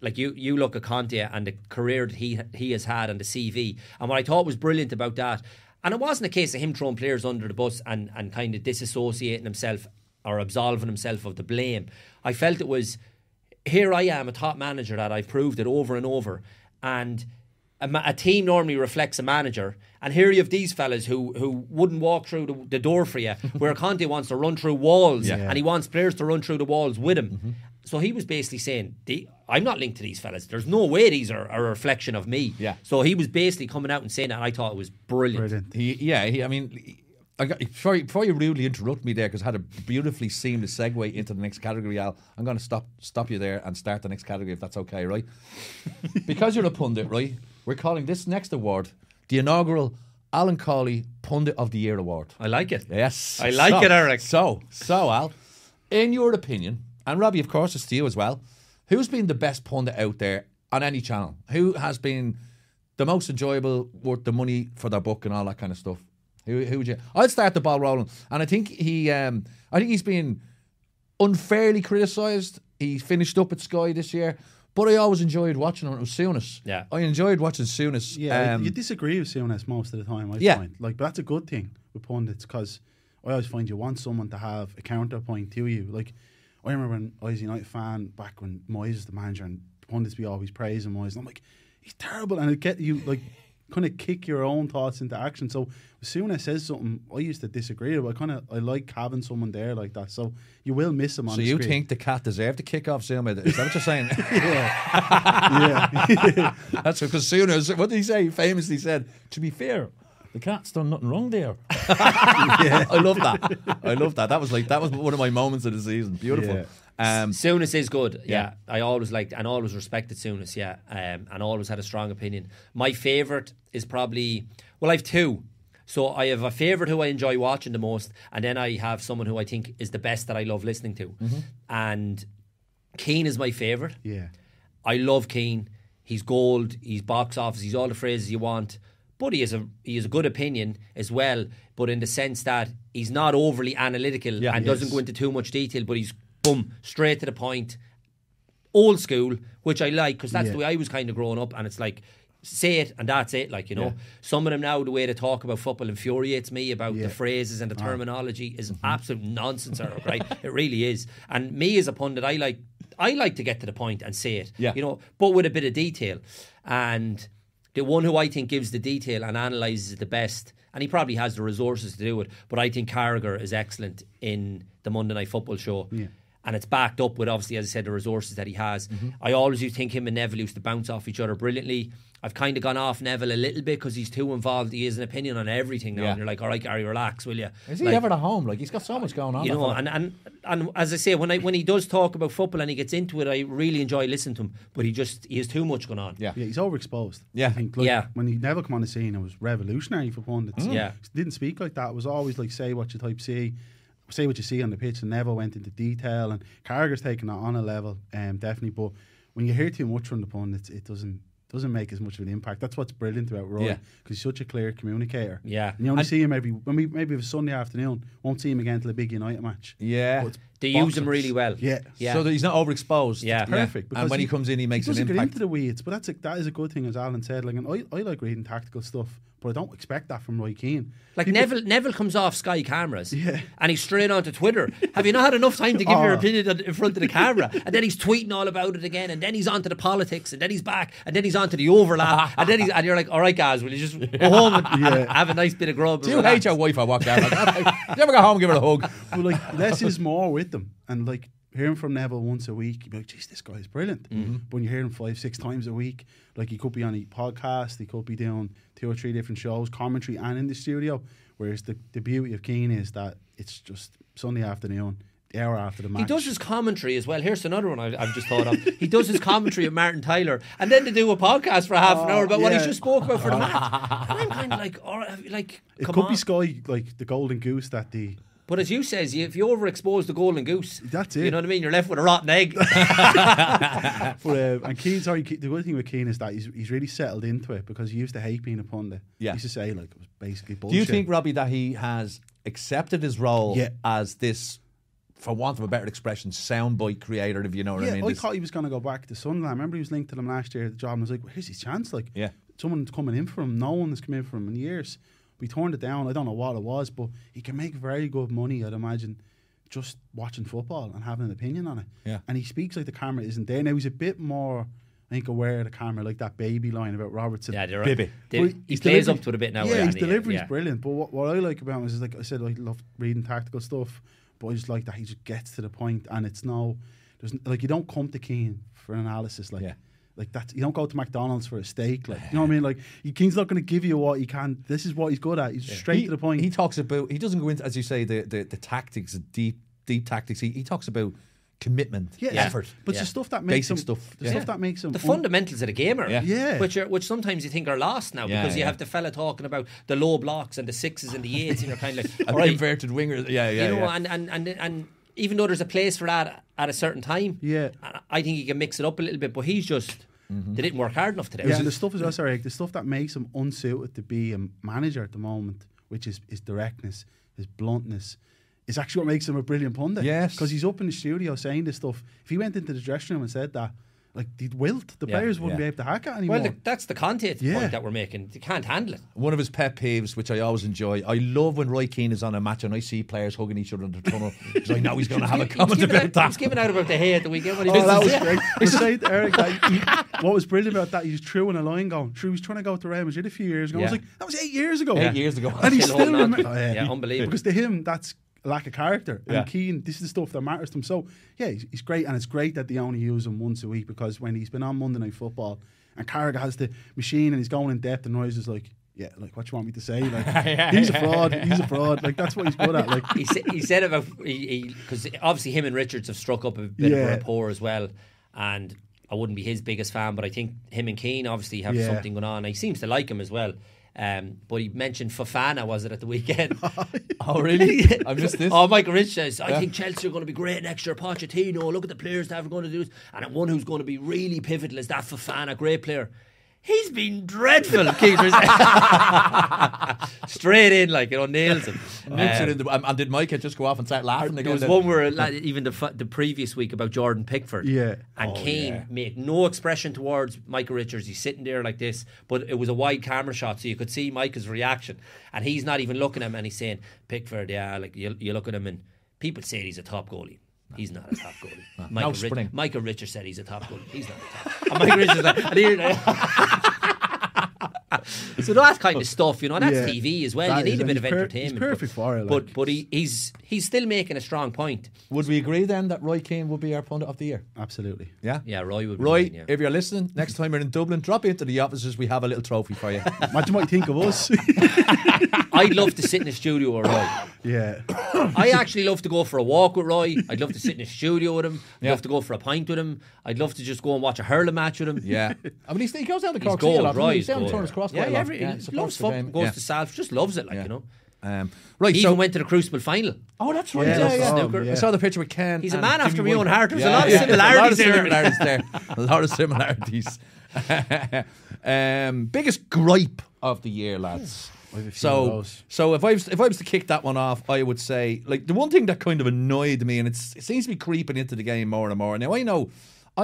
like, you look at Conte and the career that he has had and the CV, and what I thought was brilliant about that, and it wasn't a case of him throwing players under the bus and kind of disassociating himself or absolving himself of the blame. I felt it was, here I am, a top manager that I've proved it over and over, and a team normally reflects a manager, and here you have these fellas who wouldn't walk through the door for you, where Conte wants to run through walls, and he wants players to run through the walls with him. So he was basically saying, I'm not linked to these fellas. There's no way these are a reflection of me. Yeah. So he was basically coming out and saying that, and I thought it was brilliant. Before you rudely interrupt me there, because I had a beautifully seamless segue into the next category, Al. I'm going to stop you there and start the next category, if that's okay, right? Because you're a pundit, right? We're calling this next award the inaugural Alan Colley Pundit of the Year Award. I like it. Yes. I like it, Eric. So, Al, in your opinion, and Robbie, of course, it's to you as well, who's been the best pundit out there on any channel? Who has been the most enjoyable, worth the money for their buck and all that kind of stuff? Who would you? I'd start the ball rolling, and I think he's been unfairly criticised. He finished up at Sky this year, but I always enjoyed watching him. It was Souness. Yeah, I enjoyed watching Souness. Yeah, you disagree with Souness most of the time. I find. But that's a good thing with pundits, because I always find you want someone to have a counterpoint to you. Like, I remember when I was a United fan back when Moyes was the manager, and pundits be always praising Moyes, and I'm like, he's terrible, and it get you like. Kind of kick your own thoughts into action. So as soon as I says something I used to disagree with, I like having someone there like that. So you will miss him on the screen. So you think the cat deserved to kick off Zuma? Is that what you're saying? Yeah. That's because Souness, what did he say? He famously said, to be fair, the cat's done nothing wrong there. Yeah. I love that. That was one of my moments of the season. Beautiful. Yeah. Souness is good. Yeah. I always liked and always respected Souness. Yeah. And always had a strong opinion. My favourite is probably, well, I have two. So I have a favourite who I enjoy watching the most, and then I have someone who I think is the best that I love listening to. Mm-hmm. And Keane is my favourite. Yeah, I love Keane. He's gold. He's box office. He's all the phrases you want. But he has a good opinion as well, but in the sense that he's not overly analytical and doesn't go into too much detail, but he's straight to the point, old school, which I like, because that's the way I was kind of growing up, and it's like, say it and that's it, like, you know. Yeah. Some of them now, the way they talk about football infuriates me about the phrases and the terminology is absolute nonsense, Eric, right? It really is. And me as a pundit, I like to get to the point and say it, you know, but with a bit of detail. And the one who I think gives the detail and analyses it the best, and he probably has the resources to do it, but I think Carragher is excellent in the Monday Night Football show. Yeah. And it's backed up with, obviously, as I said, the resources that he has. Mm-hmm. I always used to think him and Neville used to bounce off each other brilliantly. I've kind of gone off Neville a little bit because he's too involved. He has an opinion on everything now. Yeah. And you're like, all right, Gary, relax, will you? Is he ever at home? Like, he's got so much going on. You know, and as I say, when he does talk about football and he gets into it, I really enjoy listening to him. But he has too much going on. Yeah, he's overexposed. Yeah. I think, when he Neville come on the scene, it was revolutionary for pundits. Mm. Yeah. He didn't speak like that. It was always like, say what you type C. Say what you see on the pitch, and Neville went into detail, and Carragher's taken it on a level, definitely. But when you hear too much from the pundits, it doesn't make as much of an impact. That's what's brilliant about Roy, because he's such a clear communicator. Yeah, and you only see him maybe a Sunday afternoon. Won't see him again till a big United match. Yeah, but they use him really well. Yeah, yeah. So that he's not overexposed. Yeah, it's perfect. Yeah. And when he comes in, he makes an impact. Get into the weeds, but that is a good thing, as Alan said. Like, and I like reading tactical stuff, but I don't expect that from Roy Keane. Like, Neville comes off Sky cameras and he's straight onto Twitter. Have you not had enough time to give your opinion in front of the camera? And then he's tweeting all about it again, and then he's onto the politics, and then he's back, and then he's onto the overlap, and you're like, all right, guys, will you just go home and have a nice bit of grub? Do you hate your wife? I walked out like that. You ever go home and give her a hug? Well, like, less is more with them, and like, hearing from Neville once a week, you'd be like, geez, this guy's brilliant. Mm-hmm. But when you hear him 5-6 times a week, like, he could be on a podcast, he could be doing 2 or 3 different shows, commentary and in the studio. Whereas the beauty of Keane is that it's just Sunday afternoon, the hour after the match. He does his commentary as well. Here's another one I've just thought of. He does his commentary at Martin Tyler, and then they do a podcast for half an hour about what he just spoke about for the match. And I'm kind of like, all right, like, it could be Sky, like the golden goose that the... But as you says, if you overexpose the golden goose, that's it. You know what I mean? You're left with a rotten egg. And Keane, the good thing with Keane is that he's really settled into it, because he used to hate being a pundit. Yeah. He used to say, like, it was basically bullshit. Do you think, Robbie, that he has accepted his role as this, for want of a better expression, soundbite creator, if you know what I mean? I thought he was going to go back to Sunderland. I remember he was linked to them last year at the job, and I was like, well, here's his chance. Like, someone's coming in for him. No one has come in for him in years. We turned it down. I don't know what it was, but he can make very good money, I'd imagine, just watching football and having an opinion on it. Yeah. And he speaks like the camera isn't there. Now, he's a bit more, I think, aware of the camera, like that Baby line about Robertson. Yeah, they're right. Baby. He plays up to it a bit now. Yeah, his delivery is brilliant. But what I like about him is, like I said, I love reading tactical stuff, but I just like that he just gets to the point, and it's no... There's, like, you don't come to Keane for an analysis, like. Yeah. Like that, you don't go to McDonald's for a steak. Like, you know what I mean? Like, Keane's not going to give you what he can. This is what he's good at. He's straight to the point. He talks about. He doesn't go into, as you say, the tactics, deep tactics. He talks about commitment, effort, but the stuff that makes basic him, stuff. The stuff that makes him the fundamentals of the game are, which sometimes you think are lost now because you have the fella talking about the low blocks and the sixes and the eights, and you're kind of like, all right, inverted wingers, you know, and even though there's a place for that at a certain time, I think you can mix it up a little bit, but he's just. Mm-hmm. They didn't work hard enough today. Yeah, and the stuff is the stuff that makes him unsuited to be a manager at the moment, which is his directness, his bluntness, is actually what makes him a brilliant pundit. Yes, because he's up in the studio saying this stuff. If he went into the dressing room and said that, like, they'd wilt. The players wouldn't be able to hack it anymore. Well, that's the Conte point that we're making. They can't handle it. One of his pet peeves, which I always enjoy, I love when Roy Keane is on a match and I see players hugging each other in the tunnel, because I know he's going to have a comment about that. He was giving out about the hair at the weekend. When that was great. Besides, Eric, what was brilliant about that, he was true in a line going. True, he was trying to go to Real Madrid a few years ago. I was like, that was 8 years ago. 8 years ago. And he's still remembered. Unbelievable. Because to him, that's lack of character, and Keane, this is the stuff that matters to him. So he's great, and it's great that they only use him once a week, because when he's been on Monday Night Football and Carragher has the machine and he's going in depth and Roy's just like, what do you want me to say? Like, he's a fraud. Like, that's what he's good at. Like, he said about, because obviously him and Richards have struck up a bit of a rapport as well, and I wouldn't be his biggest fan, but I think him and Keane obviously have something going on. He seems to like him as well. But he mentioned Fofana, was it, at the weekend? Oh, really? I missed this. Oh, Michael Rich says, I think Chelsea are going to be great next year. Pochettino, look at the players that are going to do this. And one who's going to be really pivotal is that Fofana, great player. He's been dreadful, keepers. Straight in, like, nails him. And did Micah just go off and start laughing? There was one where, even the previous week, about Jordan Pickford. Yeah. And Keane made no expression towards Micah Richards. He's sitting there like this, but it was a wide camera shot, so you could see Micah's reaction. And he's not even looking at him, and he's saying, Pickford, you look at him, and people say he's a top goalie. He's not a top goalie. Micah Richards said he's a top goalie. He's not a top goalie. And Micah Richards so that kind of stuff, that's TV as well. You need a bit of entertainment. He's perfect for it. But he's still making a strong point. Would we agree then that Roy Keane would be our pundit of the year? Absolutely. Yeah? Yeah, Roy would be. Roy, if you're listening, next time you're in Dublin, drop into the offices. We have a little trophy for you. Imagine what you think of us. I'd love to sit in the studio with Roy. Yeah. I actually love to go for a walk with Roy. I'd love to sit in the studio with him. I'd love to go for a pint with him. I'd love to just go and watch a hurling match with him. Yeah. I mean, he goes down to Cork. He's down to Turner's Cross. He loves football. Goes to Salford. Just loves it, you know. Right, he even went to the Crucible final. Oh, that's right. I saw the picture with Ken. He's a man after my own heart. There's a lot of similarities there. Biggest gripe of the year, lads. So if I was to kick that one off, I would say, like, the one thing that kind of annoyed me, and it seems to be creeping into the game more and more. Now, I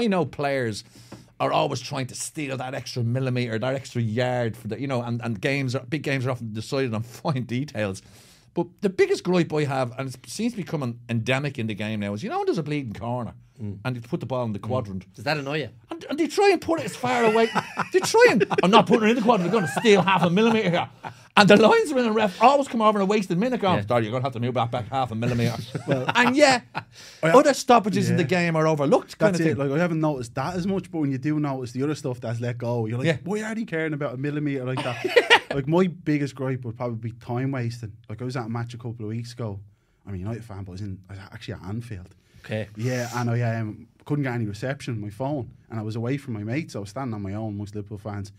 know players are always trying to steal that extra millimetre, that extra yard for the, and big games are often decided on fine details. But the biggest gripe I have, and it seems to be becoming endemic in the game now, is when there's a bleeding corner and you put the ball in the quadrant. Does that annoy you? And they try and put it as far away. They try and, I'm not putting it in the quadrant, we're going to steal half a millimetre here. And the linesman and ref always come over in a wasted minute going, sorry, you're going to have to move back half a millimetre. And other stoppages in the game are overlooked. That's kind of thing. Like, I haven't noticed that as much, but when you do notice the other stuff that's let go, you're like, why are they caring about a millimetre like that? Like, my biggest gripe would probably be time wasting. Like, I was at a match a couple of weeks ago. I'm a United fan, but I was actually at Anfield. Okay. Yeah, and I couldn't get any reception on my phone, and I was away from my mates. I was standing on my own amongst Liverpool fans.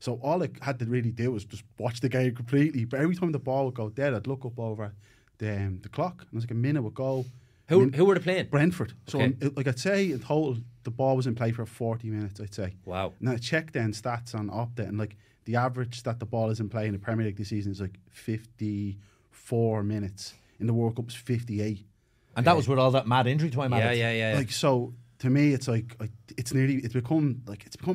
So all I had to really do was just watch the game completely. But every time the ball would go dead, I'd look up over the clock, and it was like a minute would go. Who were they playing? Brentford. So I'd say in total, the ball was in play for 40 minutes, I'd say. Wow. And I checked then stats on Opta, and like, the average that the ball is in play in the Premier League this season is like 54 minutes. In the World Cup, it's 58. And that was with all that mad injury time. Yeah. Like, so to me, it's like, it's become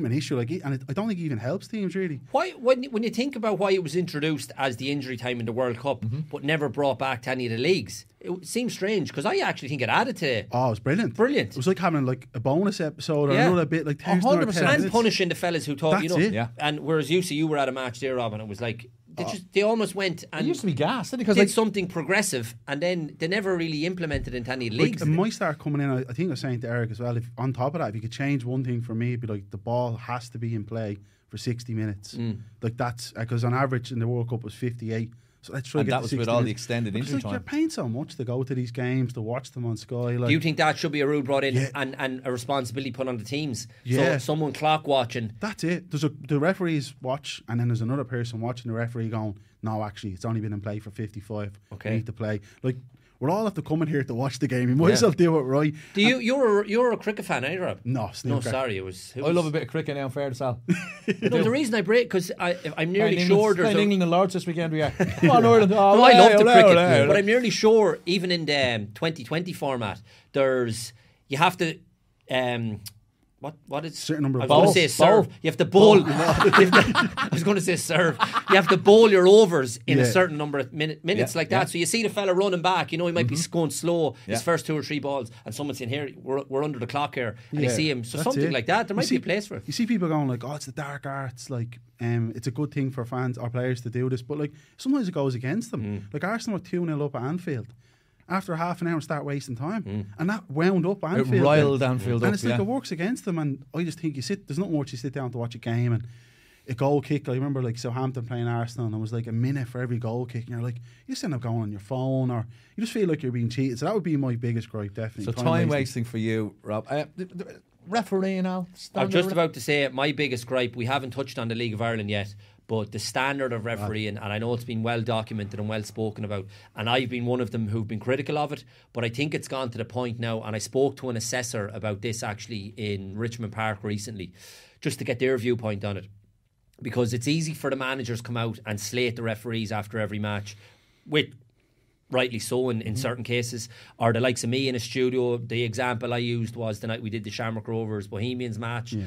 an issue. Like, and I don't think it even helps teams really. Why, when you think about why it was introduced as the injury time in the World Cup, but never brought back to any of the leagues, it seems strange, because I actually think it added to. Oh, it was brilliant. Brilliant. It was like having like a bonus episode or another bit, like 100%. And punishing the fellas who thought, and whereas you were at a match there, Robin, it was like. They almost went and it used to be gas, didn't it? Because did something progressive, and then they never really implemented into any leagues. And my start coming in, I think I was saying to Eric as well, if on top of that, if you could change one thing for me, it'd be like the ball has to be in play for 60 minutes. Like that's because on average in the World Cup was 58. So let's try and get that was with all the extended injury time. You're paying so much to go to these games, to watch them on Sky. Like, do you think that should be a rule brought in and a responsibility put on the teams? Yeah. So someone clock watching. That's it. There's the referees watch, and then there's another person watching the referee going, no, actually, it's only been in play for 55. Okay. We need to play. Like, we're all have to come in here to watch the game. You might as well do it right. Do you? You're a cricket fan, ain't you, Rob? No, sorry. I love a bit of cricket now. Fair to Sal. No, the reason I break because I'm nearly sure there's England and Lords this weekend. We are. Come on, Ireland. Oh, no, I love the cricket, but I'm nearly sure even in the 2020 format, there's you have to. What is certain number of balls? I was going to say serve. You have to bowl. I was going to say serve. You have to bowl your overs in a certain number of minutes like that. So you see the fella running back. You know he might be going slow his first two or three balls, and someone's in here. We're under the clock here, and you see him. So something like that. There might be a place for it. You see people going like, "Oh, it's the dark arts." Like, it's a good thing for fans or players to do this, but like sometimes it goes against them. Like Arsenal were 2-0 up at Anfield. After half an hour, start wasting time, and that wound up Anfield. It riled Anfield, and it's like it works against them. And I just think there's nothing worse. You sit down to watch a game and a goal kick. I remember like Southampton playing Arsenal, and it was like a minute for every goal kick. And you're like, you just end up going on your phone, or you just feel like you're being cheated. So that would be my biggest gripe, definitely. So time wasting for you, Rob. Referee, you know. I'm just about to say it. My biggest gripe. We haven't touched on the League of Ireland yet. But the standard of refereeing, and I know it's been well documented and well spoken about, and I've been one of them who've been critical of it, but I think it's gone to the point now, and I spoke to an assessor about this actually in Richmond Park recently, just to get their viewpoint on it. Because it's easy for the managers come out and slate the referees after every match, with rightly so in certain cases, or the likes of me in a studio. The example I used was the night we did the Shamrock Rovers Bohemians match. Yeah.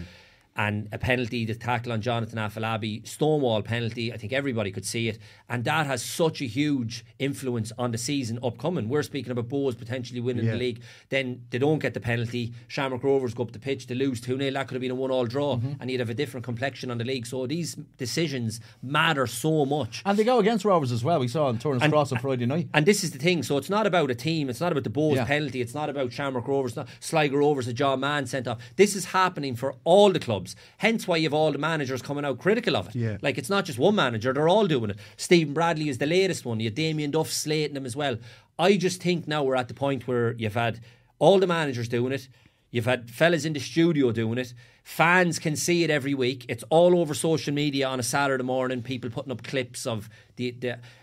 And a penalty, the tackle on Jonathan Afolabi, stonewall penalty. I think everybody could see it. And that has such a huge influence on the season upcoming. We're speaking about Boas potentially winning the league. Then they don't get the penalty. Shamrock Rovers go up the pitch, they lose 2-0. That could have been a 1-1 draw. And you'd have a different complexion on the league. So these decisions matter so much. And they go against Rovers as well. We saw in Turner's Cross on Friday night. And this is the thing. So it's not about a team. It's not about the Boas penalty. It's not about Shamrock Rovers. Not Sligo Rovers, a John Mann sent off. This is happening for all the clubs. Hence why you have all the managers coming out critical of it. Like it's not just one manager, they're all doing it. Stephen Bradley is the latest one. You had Damien Duff slating him as well. I just think now we're at the point where you've had all the managers doing it. You've had fellas in the studio doing it. Fans can see it every week. It's all over social media on a Saturday morning. People putting up clips of the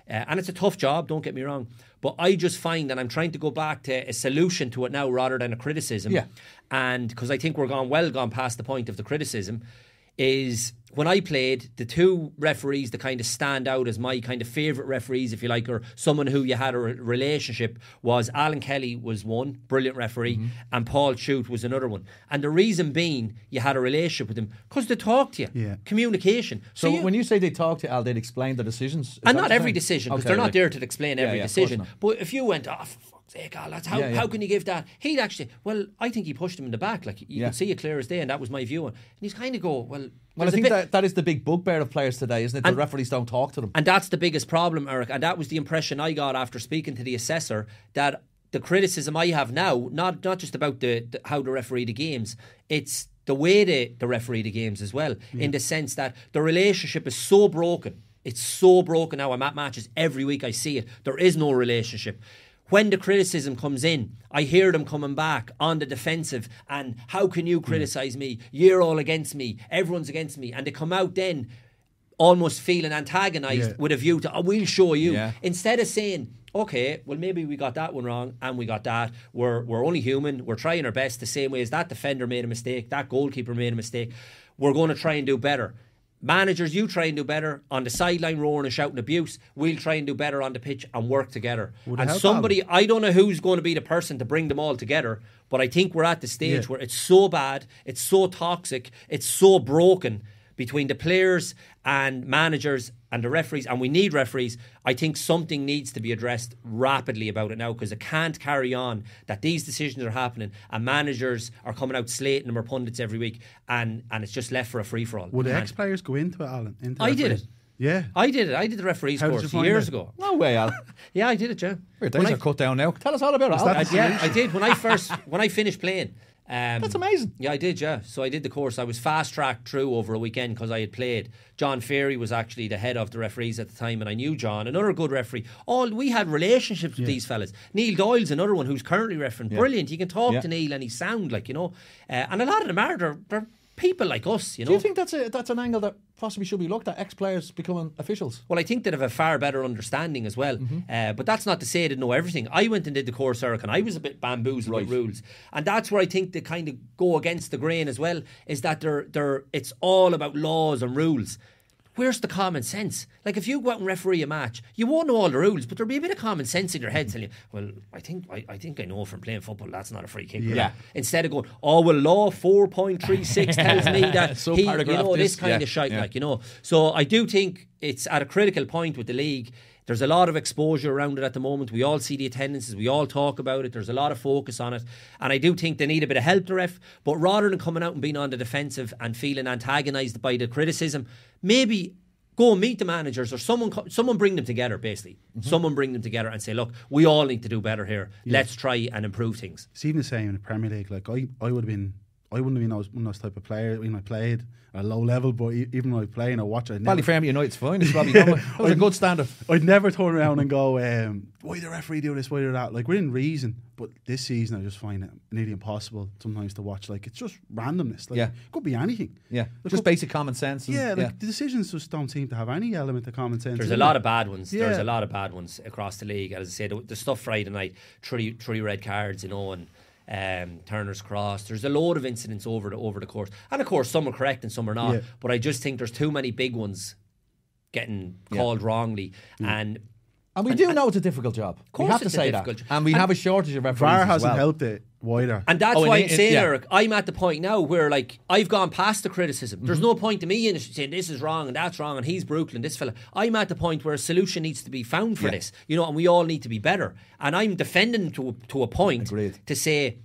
and it's a tough job, don't get me wrong. But I just find that I'm trying to go back to a solution to it now rather than a criticism. And because I think we're gone past the point of the criticism, is when I played, the two referees that kind of stand out as my kind of favourite referees, if you like, or someone who you had a relationship, was Alan Colley was one, brilliant referee, and Paul Shute was another one. And the reason being you had a relationship with them, because they talked to you. Communication. So when you say they talked to you, Al, they'd explain the decisions? And not every decision, because they're not there to explain every decision. But if you went off... How can you give that? He'd actually, well, I think he pushed him in the back. Like you could see it clear as day, and that was my view on. And he's kind of go, well I think that is the big bugbear of players today, isn't it? The referees don't talk to them, and that's the biggest problem, Eric. And that was the impression I got after speaking to the assessor, that the criticism I have now, not just about the how to referee the games, it's the way they referee the games as well, in the sense that the relationship is so broken. It's so broken now. I'm at matches every week, I see it. There is no relationship. When the criticism comes in, I hear them coming back on the defensive, and how can you criticise me? You're all against me. Everyone's against me. And they come out then almost feeling antagonised with a view to, oh, we'll show you. Instead of saying, okay, well, maybe we got that one wrong and we got that. We're only human. We're trying our best the same way as that defender made a mistake, that goalkeeper made a mistake. We're going to try and do better. Managers, you try and do better on the sideline, roaring and shouting abuse. We'll try and do better on the pitch and work together. And somebody, I don't know who's going to be the person to bring them all together, but I think we're at the stage where it's so bad, it's so toxic, it's so broken between the players and managers and the referees, and we need referees. I think something needs to be addressed rapidly about it now, because it can't carry on that these decisions are happening and managers are coming out slating them or pundits every week, and it's just left for a free-for-all. Would ex-players go into it, Alan? I did it. Yeah. I did it. I did the referee's course years ago. No way, Al. Yeah, I did it, Joe. Your days are cut down now. Tell us all about it. Yeah, I did. When I finished playing. That's amazing. Yeah, I did, yeah. So I did the course. I was fast-tracked through over a weekend because I had played. John Feary was actually the head of the referees at the time, and I knew John, another good referee. We had relationships with these fellas. Neil Doyle's another one who's currently refereeing. Brilliant. You can talk to Neil and he sound like, you know. And a lot of them are, they're people like us, you know. Do you think that's an angle that possibly should be looked at, ex-players becoming officials? Well, I think they'd have a far better understanding as well. But that's not to say they know everything. I went and did the course, Eric, and I was a bit bamboozled with rules. And that's where I think they kind of go against the grain as well, is that it's all about laws and rules. Where's the common sense? Like, if you go out and referee a match, you won't know all the rules, but there'll be a bit of common sense in your head telling you, well, I think I know from playing football that's not a free kick. Yeah. Instead of going, oh, well, law 4.36 tells me that this kind of shite. So I do think it's at a critical point with the league. There's a lot of exposure around it at the moment. We all see the attendances. We all talk about it. There's a lot of focus on it. And I do think they need a bit of help, the ref. But rather than coming out and being on the defensive and feeling antagonised by the criticism, maybe go and meet the managers or someone bring them together, basically. Someone bring them together and say, look, we all need to do better here. Yeah. Let's try and improve things. It's even the same in the Premier League. Like, I wouldn't have been one of those type of players when I played at a low level, but even when I play and I watch it. Ballyfermot United's fine. It's probably that was a good standard. I'd never turn around and go, why did the referee do this, why did that? Like, we're in reason, but this season I just find it nearly impossible sometimes to watch. Like, it's just randomness. Like, it could be anything. Yeah, like, just basic common sense. The decisions just don't seem to have any element of common sense. There's a lot of bad ones. Yeah. There's a lot of bad ones across the league. As I said, the stuff Friday night, three red cards, you know, and Turner's Cross. There's a load of incidents over the course, and of course some are correct and some are not, but I just think there's too many big ones getting called wrongly, and we know it's a difficult job. Of course we have to say that, and we have a shortage of referees. VAR hasn't helped it wider, and that's why I'm saying, Eric, I'm at the point now where, like, I've gone past the criticism. There's no point to me in saying this is wrong and that's wrong and he's brutal and this fella. I'm at the point where a solution needs to be found for this, you know, and we all need to be better. And I'm defending to a point. Agreed. To say,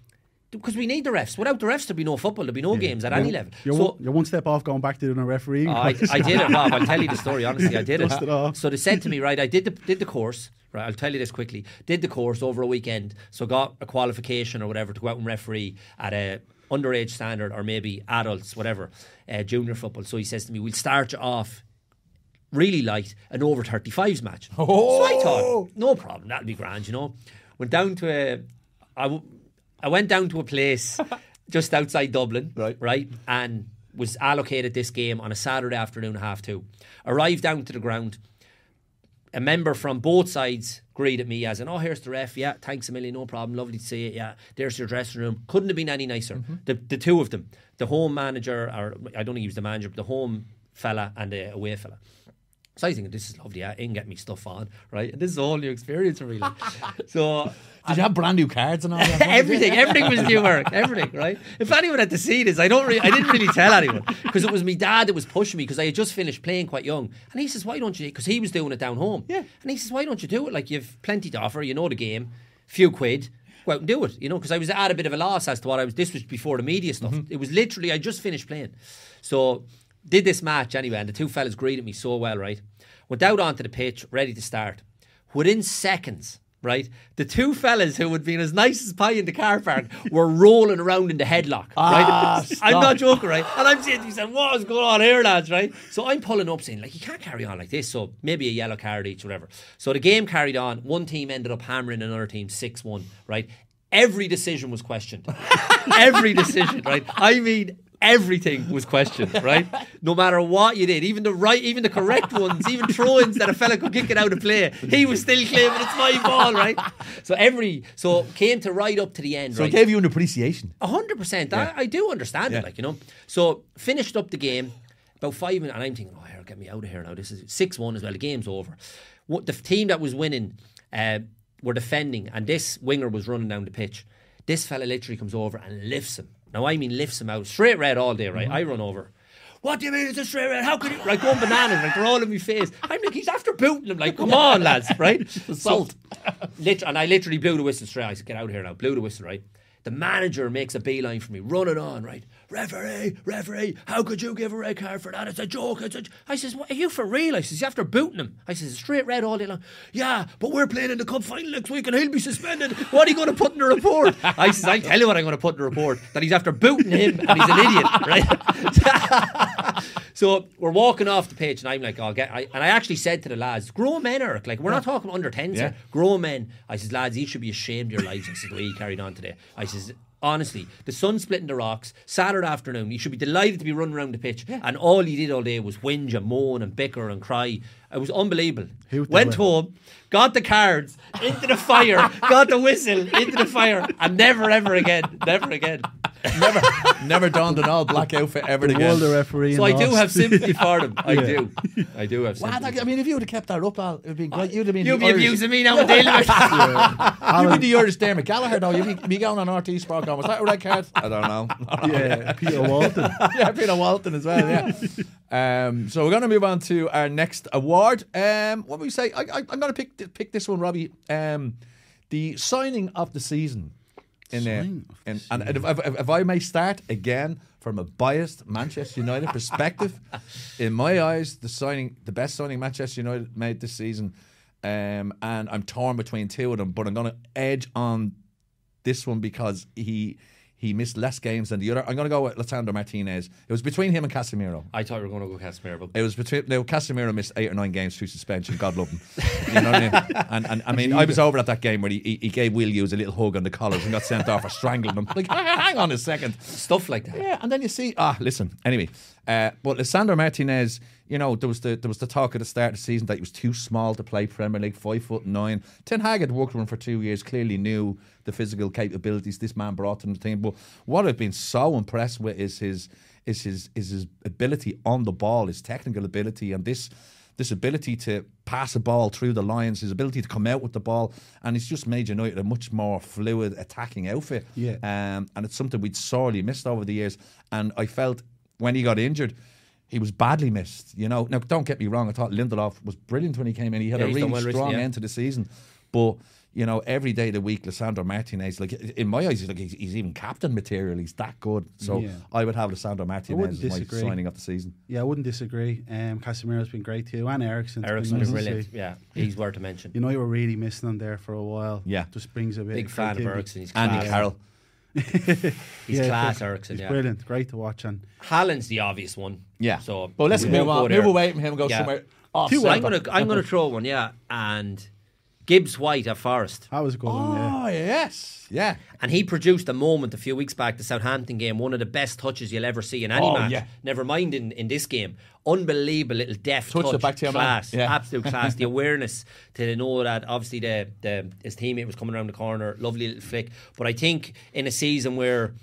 because we need the refs. Without the refs, there'd be no football, there'd be no games at any level. You're one step off going back to doing a referee. I did it, Rob. I'll tell you the story, honestly. I did it. So they said to me, right, I did the course. Right, I'll tell you this quickly. Did the course over a weekend, so got a qualification or whatever to go out and referee at a underage standard, or maybe adults, whatever, junior football. So he says to me, we'll start you off really light, an over 35s match. Oh. So I thought, no problem, that'll be grand, you know. Went down to I went down to a place just outside Dublin, right, and was allocated this game on a Saturday afternoon, 2:30. Arrived down to the ground. A member from both sides greeted at me as in, oh, here's the ref. Yeah, thanks a million, no problem. Lovely to see it. Yeah, there's your dressing room. Couldn't have been any nicer. The two of them, the home manager, or I don't think he was the manager, but the home fella and the away fella. So I think this is lovely. I can get me stuff on, right? And this is all new experience, really. So did you have brand new cards and all that? everything was new, Eric. Everything, right? If anyone had to see this, I didn't really tell anyone, because it was my dad that was pushing me, because I had just finished playing quite young, and he says, "Why don't you?" Because he was doing it down home. Yeah. And he says, "Why don't you do it? Like, you've plenty to offer. You know the game. Few quid. Go out and do it." You know, because I was at a bit of a loss as to what I was. This was before the media stuff. It was literally I just finished playing, so. Did this match anyway, and the two fellas greeted me so well, right? Went out onto the pitch, ready to start. Within seconds, right, the two fellas who had been as nice as pie in the car park were rolling around in the headlock. Right? I'm not joking, right? And I'm saying to myself, what is going on here, lads, right? So I'm pulling up saying, like, you can't carry on like this, so maybe a yellow card each, whatever. So the game carried on. One team ended up hammering another team 6-1, right? Every decision was questioned. Every decision, right? I mean, everything was questioned, right? No matter what you did, even the correct ones, even throw-ins that a fella could kick it out of play, he was still claiming it's my ball, right? So came to right up to the end. So it gave you an appreciation. 100%. I do understand it, like, you know. So finished up the game about 5 minutes, and I'm thinking, oh, here, get me out of here now. This is 6-1 as well. The game's over. The team that was winning were defending, and this winger was running down the pitch. This fella literally comes over and lifts him. Now, I mean, lifts him out. Straight red all day, right? I run over. What do you mean it's a straight red? How could you? Right, going bananas. Like, they're all in my face. I'm like, he's after booting him. Like, come on, lads, right? Assault. And I literally blew the whistle straight. I said, get out of here now. Blew the whistle, right? The manager makes a beeline for me, running on, right? Referee, how could you give a red card for that? It's a joke. I says, what, are you for real? I says, after booting him. I says, straight red all day long. Yeah, but we're playing in the cup final next week and he'll be suspended. What are you going to put in the report? I says, I'll tell you what I'm going to put in the report. That he's after booting him and he's an idiot, right? So we're walking off the pitch and I'm like, and I actually said to the lads, grown men, Eric, like, we're not talking under 10s here. Grown men. I says, lads, you should be ashamed of your lives. I says, the way you carried on today. I says, honestly, the sun's splitting the rocks Saturday afternoon, you should be delighted to be running around the pitch, and all he did all day was whinge and moan and bicker and cry. It was unbelievable. Went home, got the cards into the fire, got the whistle into the fire, and never ever again, never again, never donned an all black outfit ever again. The referee, so I do have sympathy for them. I do have sympathy. Well, I mean, if you would have kept that up, Al, it would be great. You'd have been, you'd be abusing me now and dealing with it. You'd be the Irish Dermot Gallagher now. You'd be going on RT Sport going, was that a red card? I don't know. Yeah, Peter Walton. Yeah, Peter Walton as well. Yeah. So we're going to move on to our next award. What would we say? I'm going to pick this one, Robbie. The signing of the season. And if I may start again from a biased Manchester United perspective, in my eyes, the best signing Manchester United made this season, and I'm torn between two of them, but I'm going to edge on this one because he missed less games than the other. I'm going to go with Lisandro Martinez. It was between him and Casemiro. I thought we were going to go Casemiro, but it was between. No, Casemiro missed 8 or 9 games through suspension. God love him. You know what I mean? And I mean, I was over at that game where he gave Will Hughes a little hug on the collars and got sent off for strangling him. Like, hang on a second, stuff like that. Yeah, and then you see. Listen. Anyway, but Lisandro Martinez. You know, there was the talk at the start of the season that he was too small to play Premier League, 5'9". Ten Hag had worked with him for 2 years, clearly knew the physical capabilities this man brought to the team. But what I've been so impressed with is his ability on the ball, his technical ability, and this ability to pass a ball through the lines, his ability to come out with the ball, and it's just made United a much more fluid attacking outfit. Yeah. And it's something we'd sorely missed over the years. And I felt when he got injured, he was badly missed, you know. Now, don't get me wrong, I thought Lindelof was brilliant when he came in. He had a really strong end to the season. But, you know, every day of the week, Lisandro Martinez, like, in my eyes, like, he's even captain material. He's that good. So I would have Lisandro Martinez as my signing of the season. Yeah, I wouldn't disagree. Casemiro's been great too, and Ericsson's been brilliant. Yeah, he's worth a mention. You know, you were really missing him there for a while. Yeah. Just brings a bit. Big fan of Ericsson. He's Andy Carroll. He's class, Ericsson. He's brilliant, great to watch. And Haaland's the obvious one. Yeah. So, but let's move on. Move away from him and go somewhere. I'm gonna throw one. Yeah, and Gibbs White at Forest. That was a good one. Oh yes, yeah. And he produced a moment a few weeks back, the Southampton game. One of the best touches you'll ever see in any match. Yeah. Never mind in this game. Unbelievable little deft touch. Back to your class, man. Yeah. Absolute class. The awareness to know that obviously his teammate was coming around the corner. Lovely little flick. But I think in a season where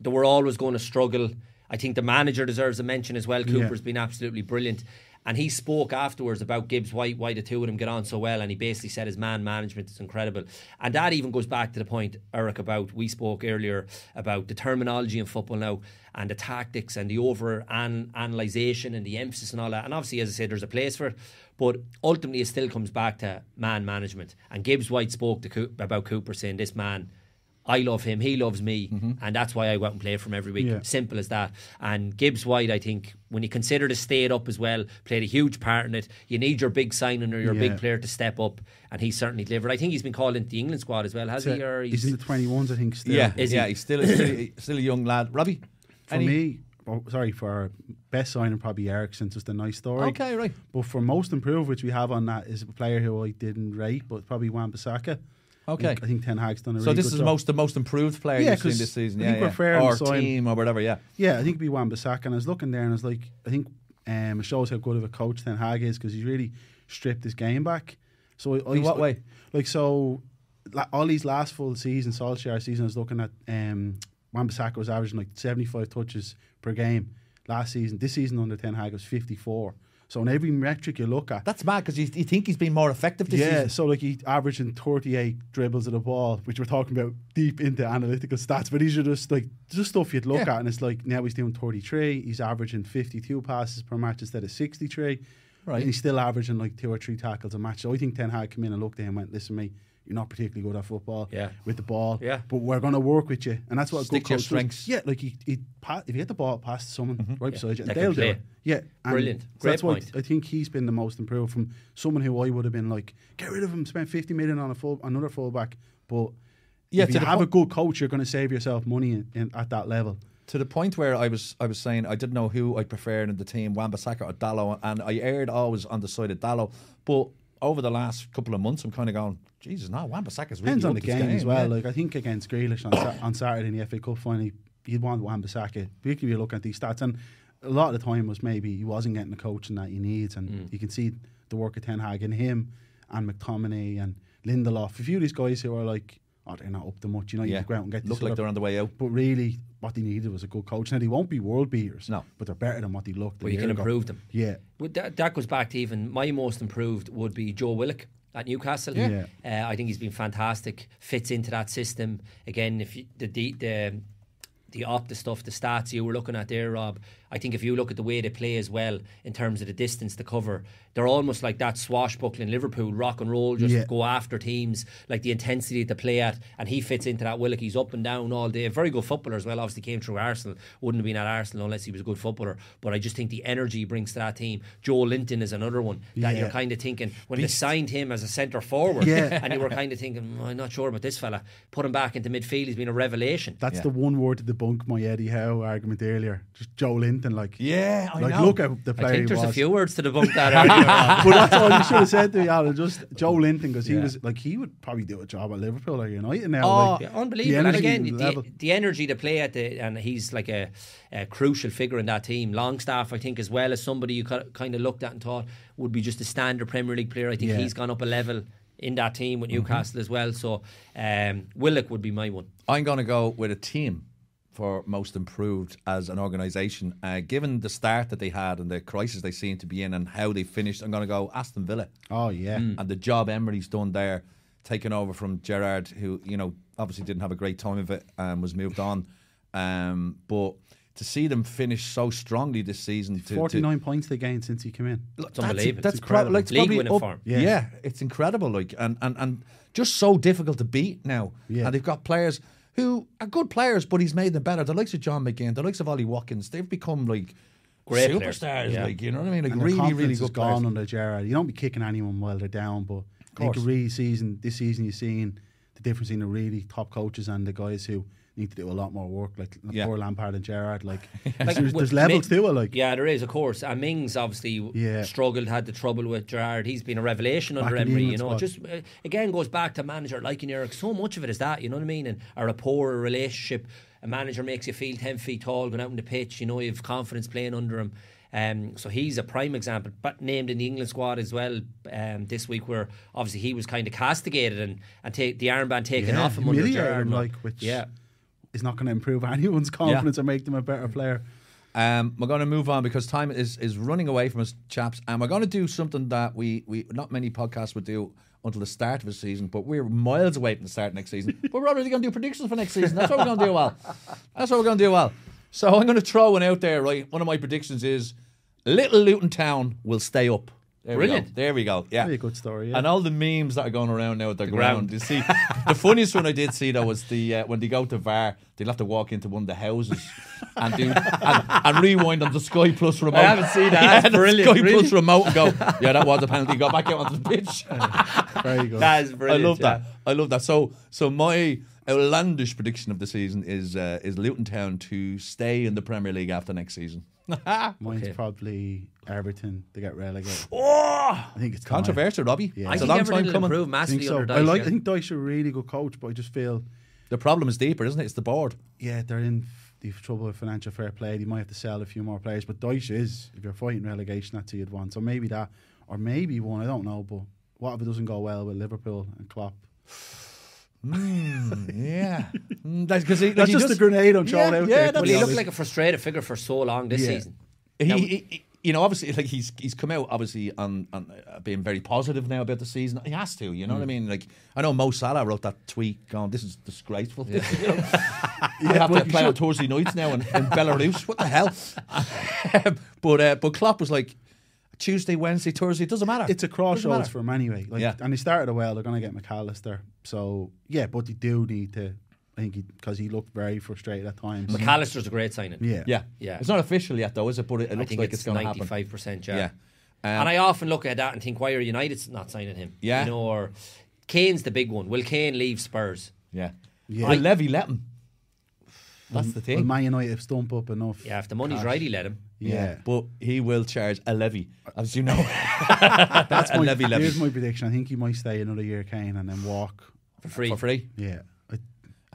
they were always going to struggle, I think the manager deserves a mention as well. Cooper's been absolutely brilliant. And he spoke afterwards about Gibbs White, why the two of them get on so well. And he basically said his man management is incredible. And that even goes back to the point, Eric, about we spoke earlier about the terminology in football now and the tactics and the over-analysation and the emphasis and all that. And obviously, as I said, there's a place for it. But ultimately, it still comes back to man management. And Gibbs White spoke about Cooper, saying this man, I love him, he loves me, and that's why I go out and play for him every week. Simple as that. And Gibbs White, I think, when you consider the state up as well, played a huge part in it. You need your big signing or your big player to step up, and he certainly delivered. I think he's been called into the England squad as well, has he? Or he's in the 21s, I think, still. Yeah, he's still a young lad. Robbie? For me, for best signing, probably Ericsson, just a nice story. Okay, right. But for most improved, which we have on that, is a player who I didn't rate, but probably Wan-Bissaka. Okay, I think Ten Hag's done a really good job. So this is the most improved player you've seen this season. I think we're fair or team or whatever. Yeah, I think it'd be Wan-Bissaka. And I was looking there and I was like, I think it shows how good of a coach Ten Hag is, because he's really stripped his game back. So in what way? Like, so all these last full seasons, Solskjaer season, I was looking at Wan-Bissaka was averaging like 75 touches per game last season. This season under Ten Hag it was 54. So in every metric you look at... That's mad, because you think he's been more effective this season. Yeah, so like he's averaging 38 dribbles at the ball, which we're talking about deep into analytical stats, but these are just stuff you'd look at, and it's like, now he's doing 33, he's averaging 52 passes per match instead of 63, right. And he's still averaging like 2 or 3 tackles a match. So I think Ten Hag came in and looked at him and went, listen mate, you're not particularly good at football with the ball, but we're going to work with you. And that's what a good coach does. Yeah, like if you get the ball past someone right beside you, they'll do it. Yeah, brilliant. So that's why I think he's been the most improved from someone who I would have been like, get rid of him, spend 50 million on another fullback. But if you have a good coach, you're going to save yourself money at that level. To the point where I was saying I didn't know who I preferred in the team, Wan-Bissaka or Dalot, and I erred always on the side of Dalot. But over the last couple of months, I'm kind of going, Jesus, no, Wan-Bissaka's really depends on the game as well. Yeah. Like I think against Grealish on Saturday in the FA Cup final, you'd want Wan-Bissaka. Particularly looking at these stats, and a lot of the time was maybe he wasn't getting the coaching that he needs, and you can see the work of Ten Hag in him and McTominay and Lindelof. A few of these guys who are like, oh, they're not up to much, you know. You can go out and get look like they're on the way out. But really, what they needed was a good coach. Now they won't be world beaters, no, but they're better than what they looked. But you can improve them. Yeah, well, that goes back to even my most improved would be Joe Willock at Newcastle. Yeah, I think he's been fantastic. Fits into that system again. If you, the stuff, the stats you were looking at there, Rob, I think if you look at the way they play as well in terms of the distance to cover, they're almost like that swashbuckling Liverpool rock and roll, just go after teams, like the intensity to play at, and he fits into that. Willock, he's up and down all day, very good footballer as well, obviously came through Arsenal, wouldn't have been at Arsenal unless he was a good footballer, but I just think the energy he brings to that team. Joe Linton is another one that you're kind of thinking, when they signed him as a centre forward and you were kind of thinking, I'm not sure about this fella, put him back into midfield, he's been a revelation. That's the one word to debunk my Eddie Howe argument earlier, just Joe Linton. Like, yeah, I know. Look at the player. I think there's a few words to debunk that earlier. But that's all you should have said to me, Alan. Just Joe Linton, because he was like, he would probably do a job at Liverpool or United now. Oh, like, unbelievable! And again, the energy to play at and he's like a crucial figure in that team. Longstaff, I think, as well as somebody you kind of looked at and thought would be just a standard Premier League player. I think he's gone up a level in that team with Newcastle as well. So Willock would be my one. I'm going to go with a team for most improved as an organisation. Given the start that they had and the crisis they seem to be in and how they finished, I'm going to go Aston Villa. Oh, yeah. And the job Emery's done there, taking over from Gerrard, who, you know, obviously didn't have a great time of it and was moved on. But to see them finish so strongly this season, 49 points they gained since he came in. It's unbelievable. That's incredible. Like, league winning form. Yeah, it's incredible. Like, and just so difficult to beat now. Yeah. And they've got players who are good players, but he's made them better. The likes of John McGinn, the likes of Ollie Watkins, they've become like great superstars. Yeah. Like, you know what I mean? Like, and really, really good players. Gone under Gerrard. You don't be kicking anyone while they're down, but I think this season you're seeing the difference in the really top coaches and the guys who need to do a lot more work, like poor Lampard and Gerrard. Like, there's levels to it. Like, yeah, there is, of course. And Mings obviously struggled, had the trouble with Gerrard. He's been a revelation back under Emery. You know, just again goes back to manager liking Eric. So much of it is that, you know what I mean, and a rapport, a relationship. A manager makes you feel 10 feet tall going out on the pitch. You know, you have confidence playing under him. So he's a prime example, but named in the England squad as well this week, where obviously he was kind of castigated and the armband taken off him under Gerrard. Like, which is not going to improve anyone's confidence or make them a better player. We're going to move on because time is running away from us, chaps, and we're going to do something that we not many podcasts would do until the start of the season, but we're miles away from the start of next season. But we're already going to do predictions for next season. That's what we're going to do, Al. So I'm going to throw one out there, right? One of my predictions is Little Luton Town will stay up. Brilliant. There we go. Yeah, really good story. Yeah. And all the memes that are going around now at the ground. You see, the funniest one I did see though was the when they go to VAR, they'll have to walk into one of the houses and do and rewind on the Sky Plus remote. I haven't seen that. That's brilliant. Sky Plus remote and go, yeah, that was a penalty. Go back out onto the pitch. Very good. That is brilliant. I love that. I love that. So my outlandish prediction of the season is Luton Town to stay in the Premier League after next season. Mine's probably Everton to get relegated. Oh, I think it's controversial, Robbie. Yeah. It's a long time coming. I think so. I think Dyche are a really good coach, but I just feel the problem is deeper, isn't it? It's the board. Yeah, they're in the trouble with financial fair play. They might have to sell a few more players, but Dyche is, if you're fighting relegation, that's who you'd want. So maybe that, or maybe one, I don't know. But what if it doesn't go well with Liverpool and Klopp? That's just a grenade on Charles out there. Well, he looked like a frustrated figure for so long this season. He, you know, obviously, like he's come out obviously on being very positive now about the season. He has to, you know what I mean? Like, I know Mo Salah wrote that tweet going, "This is disgraceful." You know? I have to play on Thursday nights now in Belarus. What the hell? But Klopp was like, Tuesday, Wednesday, Thursday, it doesn't matter. It's a crossroads for them anyway. Like, yeah. And they started a well, they're going to get McAllister. So, yeah, but they do need to, I think, because he looked very frustrated at times. McAllister's a great signing. Yeah. Yeah. Yeah. It's not official yet, though, is it? But it looks like it's going to happen. 95%, yeah. And I often look at that and think, why are United not signing him? Yeah. You know, or Kane's the big one. Will Kane leave Spurs? Yeah. Yeah. Will Levy let him? That's the thing. Will Man United have stumped up enough? Yeah, if the money's right, he let him. Yeah. But he will charge a levy, as you know. That's a levy. Here's my prediction. I think he might stay another year, Kane, and then walk for free. For free? Yeah.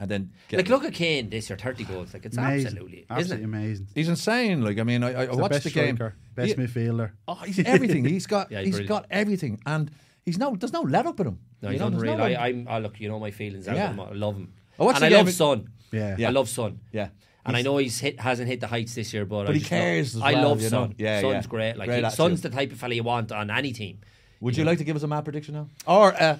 And then like, look at Kane this year, 30 goals. Like, it's amazing. Absolutely isn't it? Amazing. He's insane. Like, I mean, I watched the game. Striker, best midfielder. Oh, he's everything. He's got. Yeah, he's got everything, and there's no let up at him. No, he's unreal. I look. You know my feelings. Yeah. I love him. I love Son. Yeah. I love Son. Yeah. And I know he's hasn't hit the heights this year, but he cares. As well, I love Son. Yeah, Son's great. Like Son's the type of fella you want on any team. Would you like to give us a mad prediction now, or a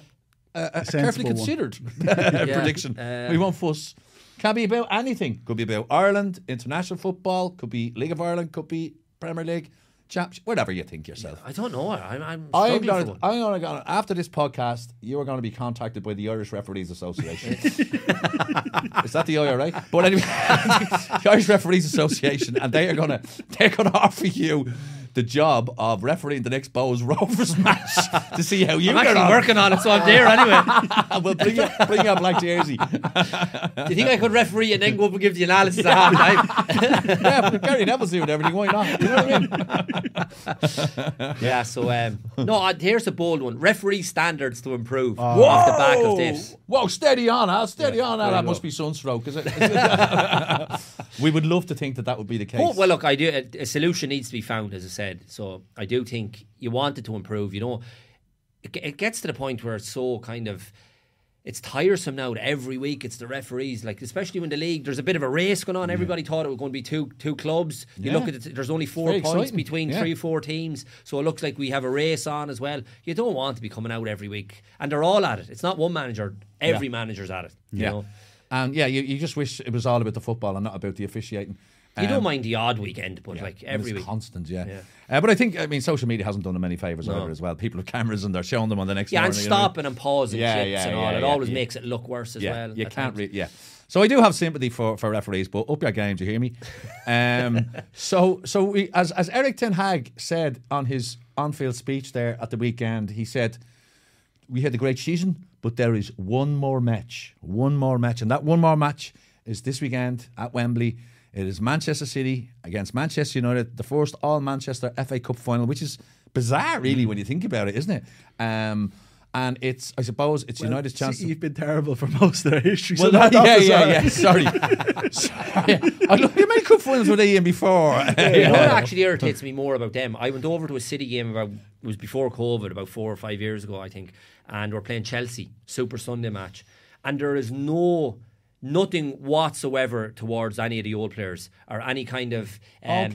carefully considered prediction? We won't fuss. Can be about anything. Could be about Ireland, international football. Could be League of Ireland. Could be Premier League. Championship. Whatever you think yourself. I don't know. I'm going to after this podcast, you are going to be contacted by the Irish Referees Association. Is that the IRA? But anyway, the Irish Referees Association, and they are going to offer you the job of refereeing the next Bowes Rovers match to see how you I'm working on it, so I'm there anyway. We'll bring your black jersey. Do you think I could referee and then go up and give the analysis at half time? Yeah, but Gary Neville's doing everything, why not? You know what I mean? Yeah, so here's a bold one. Referee standards to improve off the back of this. Whoa, steady on, Al. That must be sunstroke, is it? We would love to think that would be the case. Well, look, I do. A solution needs to be found, as I said. So I do think you want it to improve. You know, it gets to the point where it's so kind of, it's tiresome now. Every week it's the referees, like especially when the league, there's a bit of a race going on. Everybody thought it was going to be two clubs. You look at it, there's only 4 points between 3 or 4 teams, so it looks like we have a race on as well. You don't want to be coming out every week, and they're all at it. It's not one manager. Every manager's at it. You know? And you just wish it was all about the football and not about the officiating. You don't mind the odd weekend, but like every week. It's constant, but I think, social media hasn't done them any favours either as well. People have cameras and they're showing them on the next morning. Yeah, and stopping and pausing clips and all. It always makes it look worse as well. You can't read, So I do have sympathy for referees, but up your games, you hear me? So we, as Eric Ten Hag said on his on-field speech there at the weekend, he said, we had a great season, but there is one more match. And that one more match is this weekend at Wembley. It is Manchester City against Manchester United, the first all-Manchester FA Cup final, which is bizarre, really, when you think about it, isn't it? And it's, I suppose, it's United's chance. You've been terrible for most of their history. Well, so sorry. You made cup finals with Ian before. You know what actually irritates me more about them? I went over to a City game it was before COVID, about 4 or 5 years ago, I think, and we're playing Chelsea, Super Sunday match, and there is nothing whatsoever towards any of the old players or any kind of homage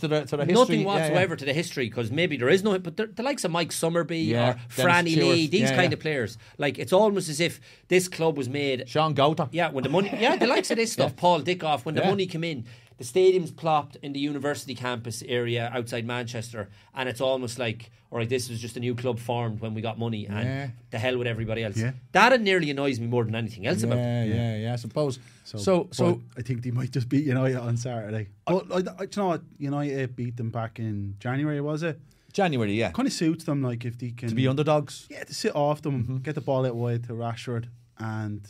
to the history. Nothing whatsoever to the history, because maybe there is no, but the likes of Mike Summerby or Franny Lee, these kind of players, like it's almost as if this club was made. Sean Goater, when the money, the likes of this stuff, Paul Dickoff, when the money came in, the stadium's plopped in the university campus area outside Manchester, and it's almost like, all right, this was just a new club formed when we got money, and the hell with everybody else. Yeah. That nearly annoys me more than anything else about it. I suppose. So I think they might just beat United on Saturday. But you know what? United beat them back in January, was it? January, yeah. Kind of suits them, like if they can to be underdogs. Yeah, to sit off them, get the ball out wide to Rashford, and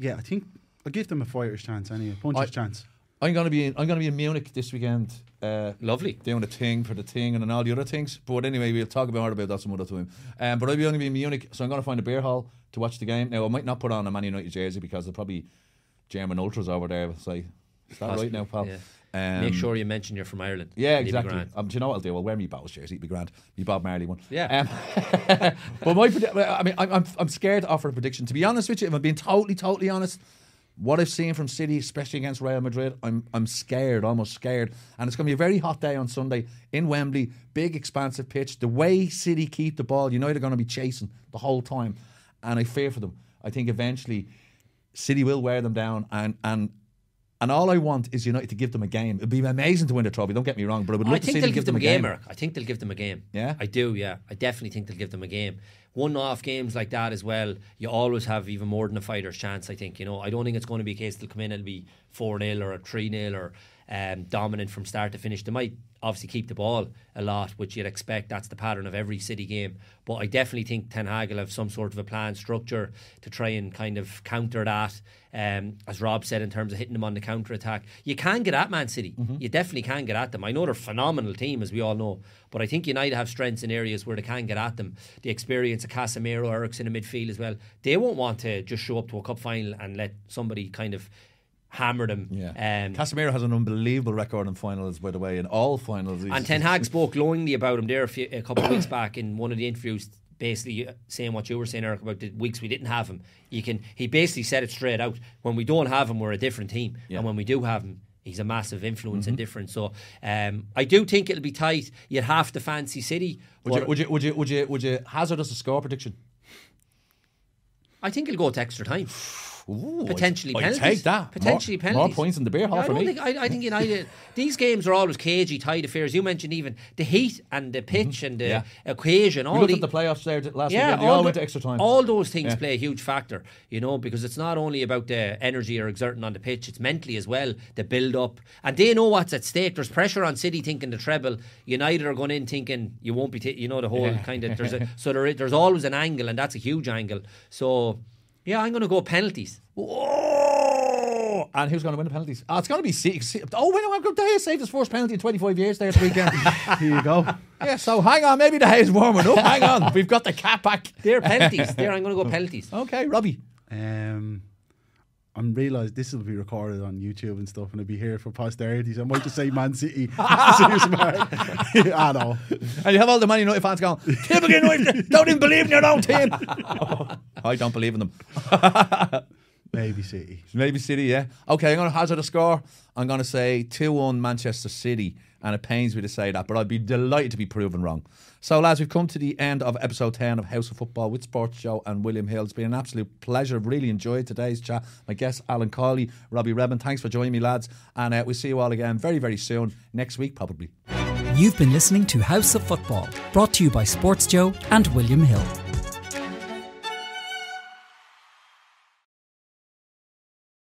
I think I'll give them a fighter's chance anyway, puncher's chance. I'm going to be in Munich this weekend. Lovely. Doing a thing for the thing and all the other things. But anyway, we'll talk more about that some other time. But I'll be only be in Munich, so I'm going to find a beer hall to watch the game. Now, I might not put on a Man United jersey because they're probably German ultras over there. So is that right now, pal? Yeah. Make sure you mention you're from Ireland. Yeah, exactly. Do you know what I'll do? I'll wear me Bowes jersey. It'd be grand. Me Bob Marley one. Yeah. But I'm scared to offer a prediction. To be honest with you, if I'm being totally honest, what I've seen from City, especially against Real Madrid, I'm scared, almost scared. And it's going to be a very hot day on Sunday in Wembley. Big, expansive pitch. The way City keep the ball, United are going to be chasing the whole time. And I fear for them. I think eventually City will wear them down. And And all I want is United to give them a game. It'd be amazing to win the trophy, don't get me wrong, but I would love to see them give them a game. Eric, I think they'll give them a game. Yeah? I do, yeah. I definitely think they'll give them a game. One-off games like that as well, you always have even more than a fighter's chance, I think. You know, I don't think it's going to be a case they'll come in and it'll be 4-0 or a 3-0 or dominant from start to finish. They might obviously keep the ball a lot, which you'd expect. That's the pattern of every City game. But I definitely think Ten Hag will have some sort of a plan, structure to try and kind of counter that. As Rob said, in terms of hitting them on the counter-attack, you can get at Man City. Mm-hmm. You definitely can get at them. I know they're a phenomenal team, as we all know, but I think United have strengths in areas where they can get at them. The experience of Casemiro, Eriksen in midfield as well. They won't want to just show up to a cup final and let somebody kind of hammer them. Yeah. Casemiro has an unbelievable record in finals, by the way, in all finals. And Ten Hag spoke glowingly about him there a couple of weeks back in one of the interviews, basically saying what you were saying, Eric, about the weeks we didn't have him. He basically said it straight out. When we don't have him, we're a different team. Yeah. And when we do have him, he's a massive influence and difference. So I do think it'll be tight. You'd have to fancy City. Would you hazard us a score prediction? I think it'll go to extra time. Ooh, potentially penalties. I'd take that. Potentially penalties. More points in the beer hall for me. I think United. These games are always cagey, tight affairs. You mentioned even the heat and the pitch and the occasion. We looked at the playoffs there last weekend. They all went to extra time. All those things play a huge factor, you know, because it's not only about the energy you're exerting on the pitch, it's mentally as well, the build-up. And they know what's at stake. There's pressure on City thinking the treble. United are going in thinking you won't be, the whole kind of. There's always an angle, and that's a huge angle. So. Yeah, I'm going to go penalties. Whoa! And who's going to win the penalties? It's going to be six. Oh, wait, I've got De Gea saved his first penalty in 25 years there this weekend. Here you go. Yeah, so hang on. Maybe De Gea's warming up. Hang on. We've got the cat back. They're penalties. I'm going to go penalties. Okay, Robbie. I'm realised this will be recorded on YouTube and stuff, and it'll be here for posterity. So I might just say Man City. I know. And you have all the Man United fans going, "Typical United, don't even believe in your own team." I don't believe in them. Maybe City, yeah. Okay, I'm going to hazard a score. I'm going to say 2-1 Manchester City, and it pains me to say that, but I'd be delighted to be proven wrong. So, lads, we've come to the end of episode 10 of House of Football with Sports Joe and William Hill. It's been an absolute pleasure. I've really enjoyed today's chat. My guests, Alan Colley, Robbie Redmond. Thanks for joining me, lads. And we'll see you all again very, very soon, next week probably. You've been listening to House of Football, brought to you by Sports Joe and William Hill.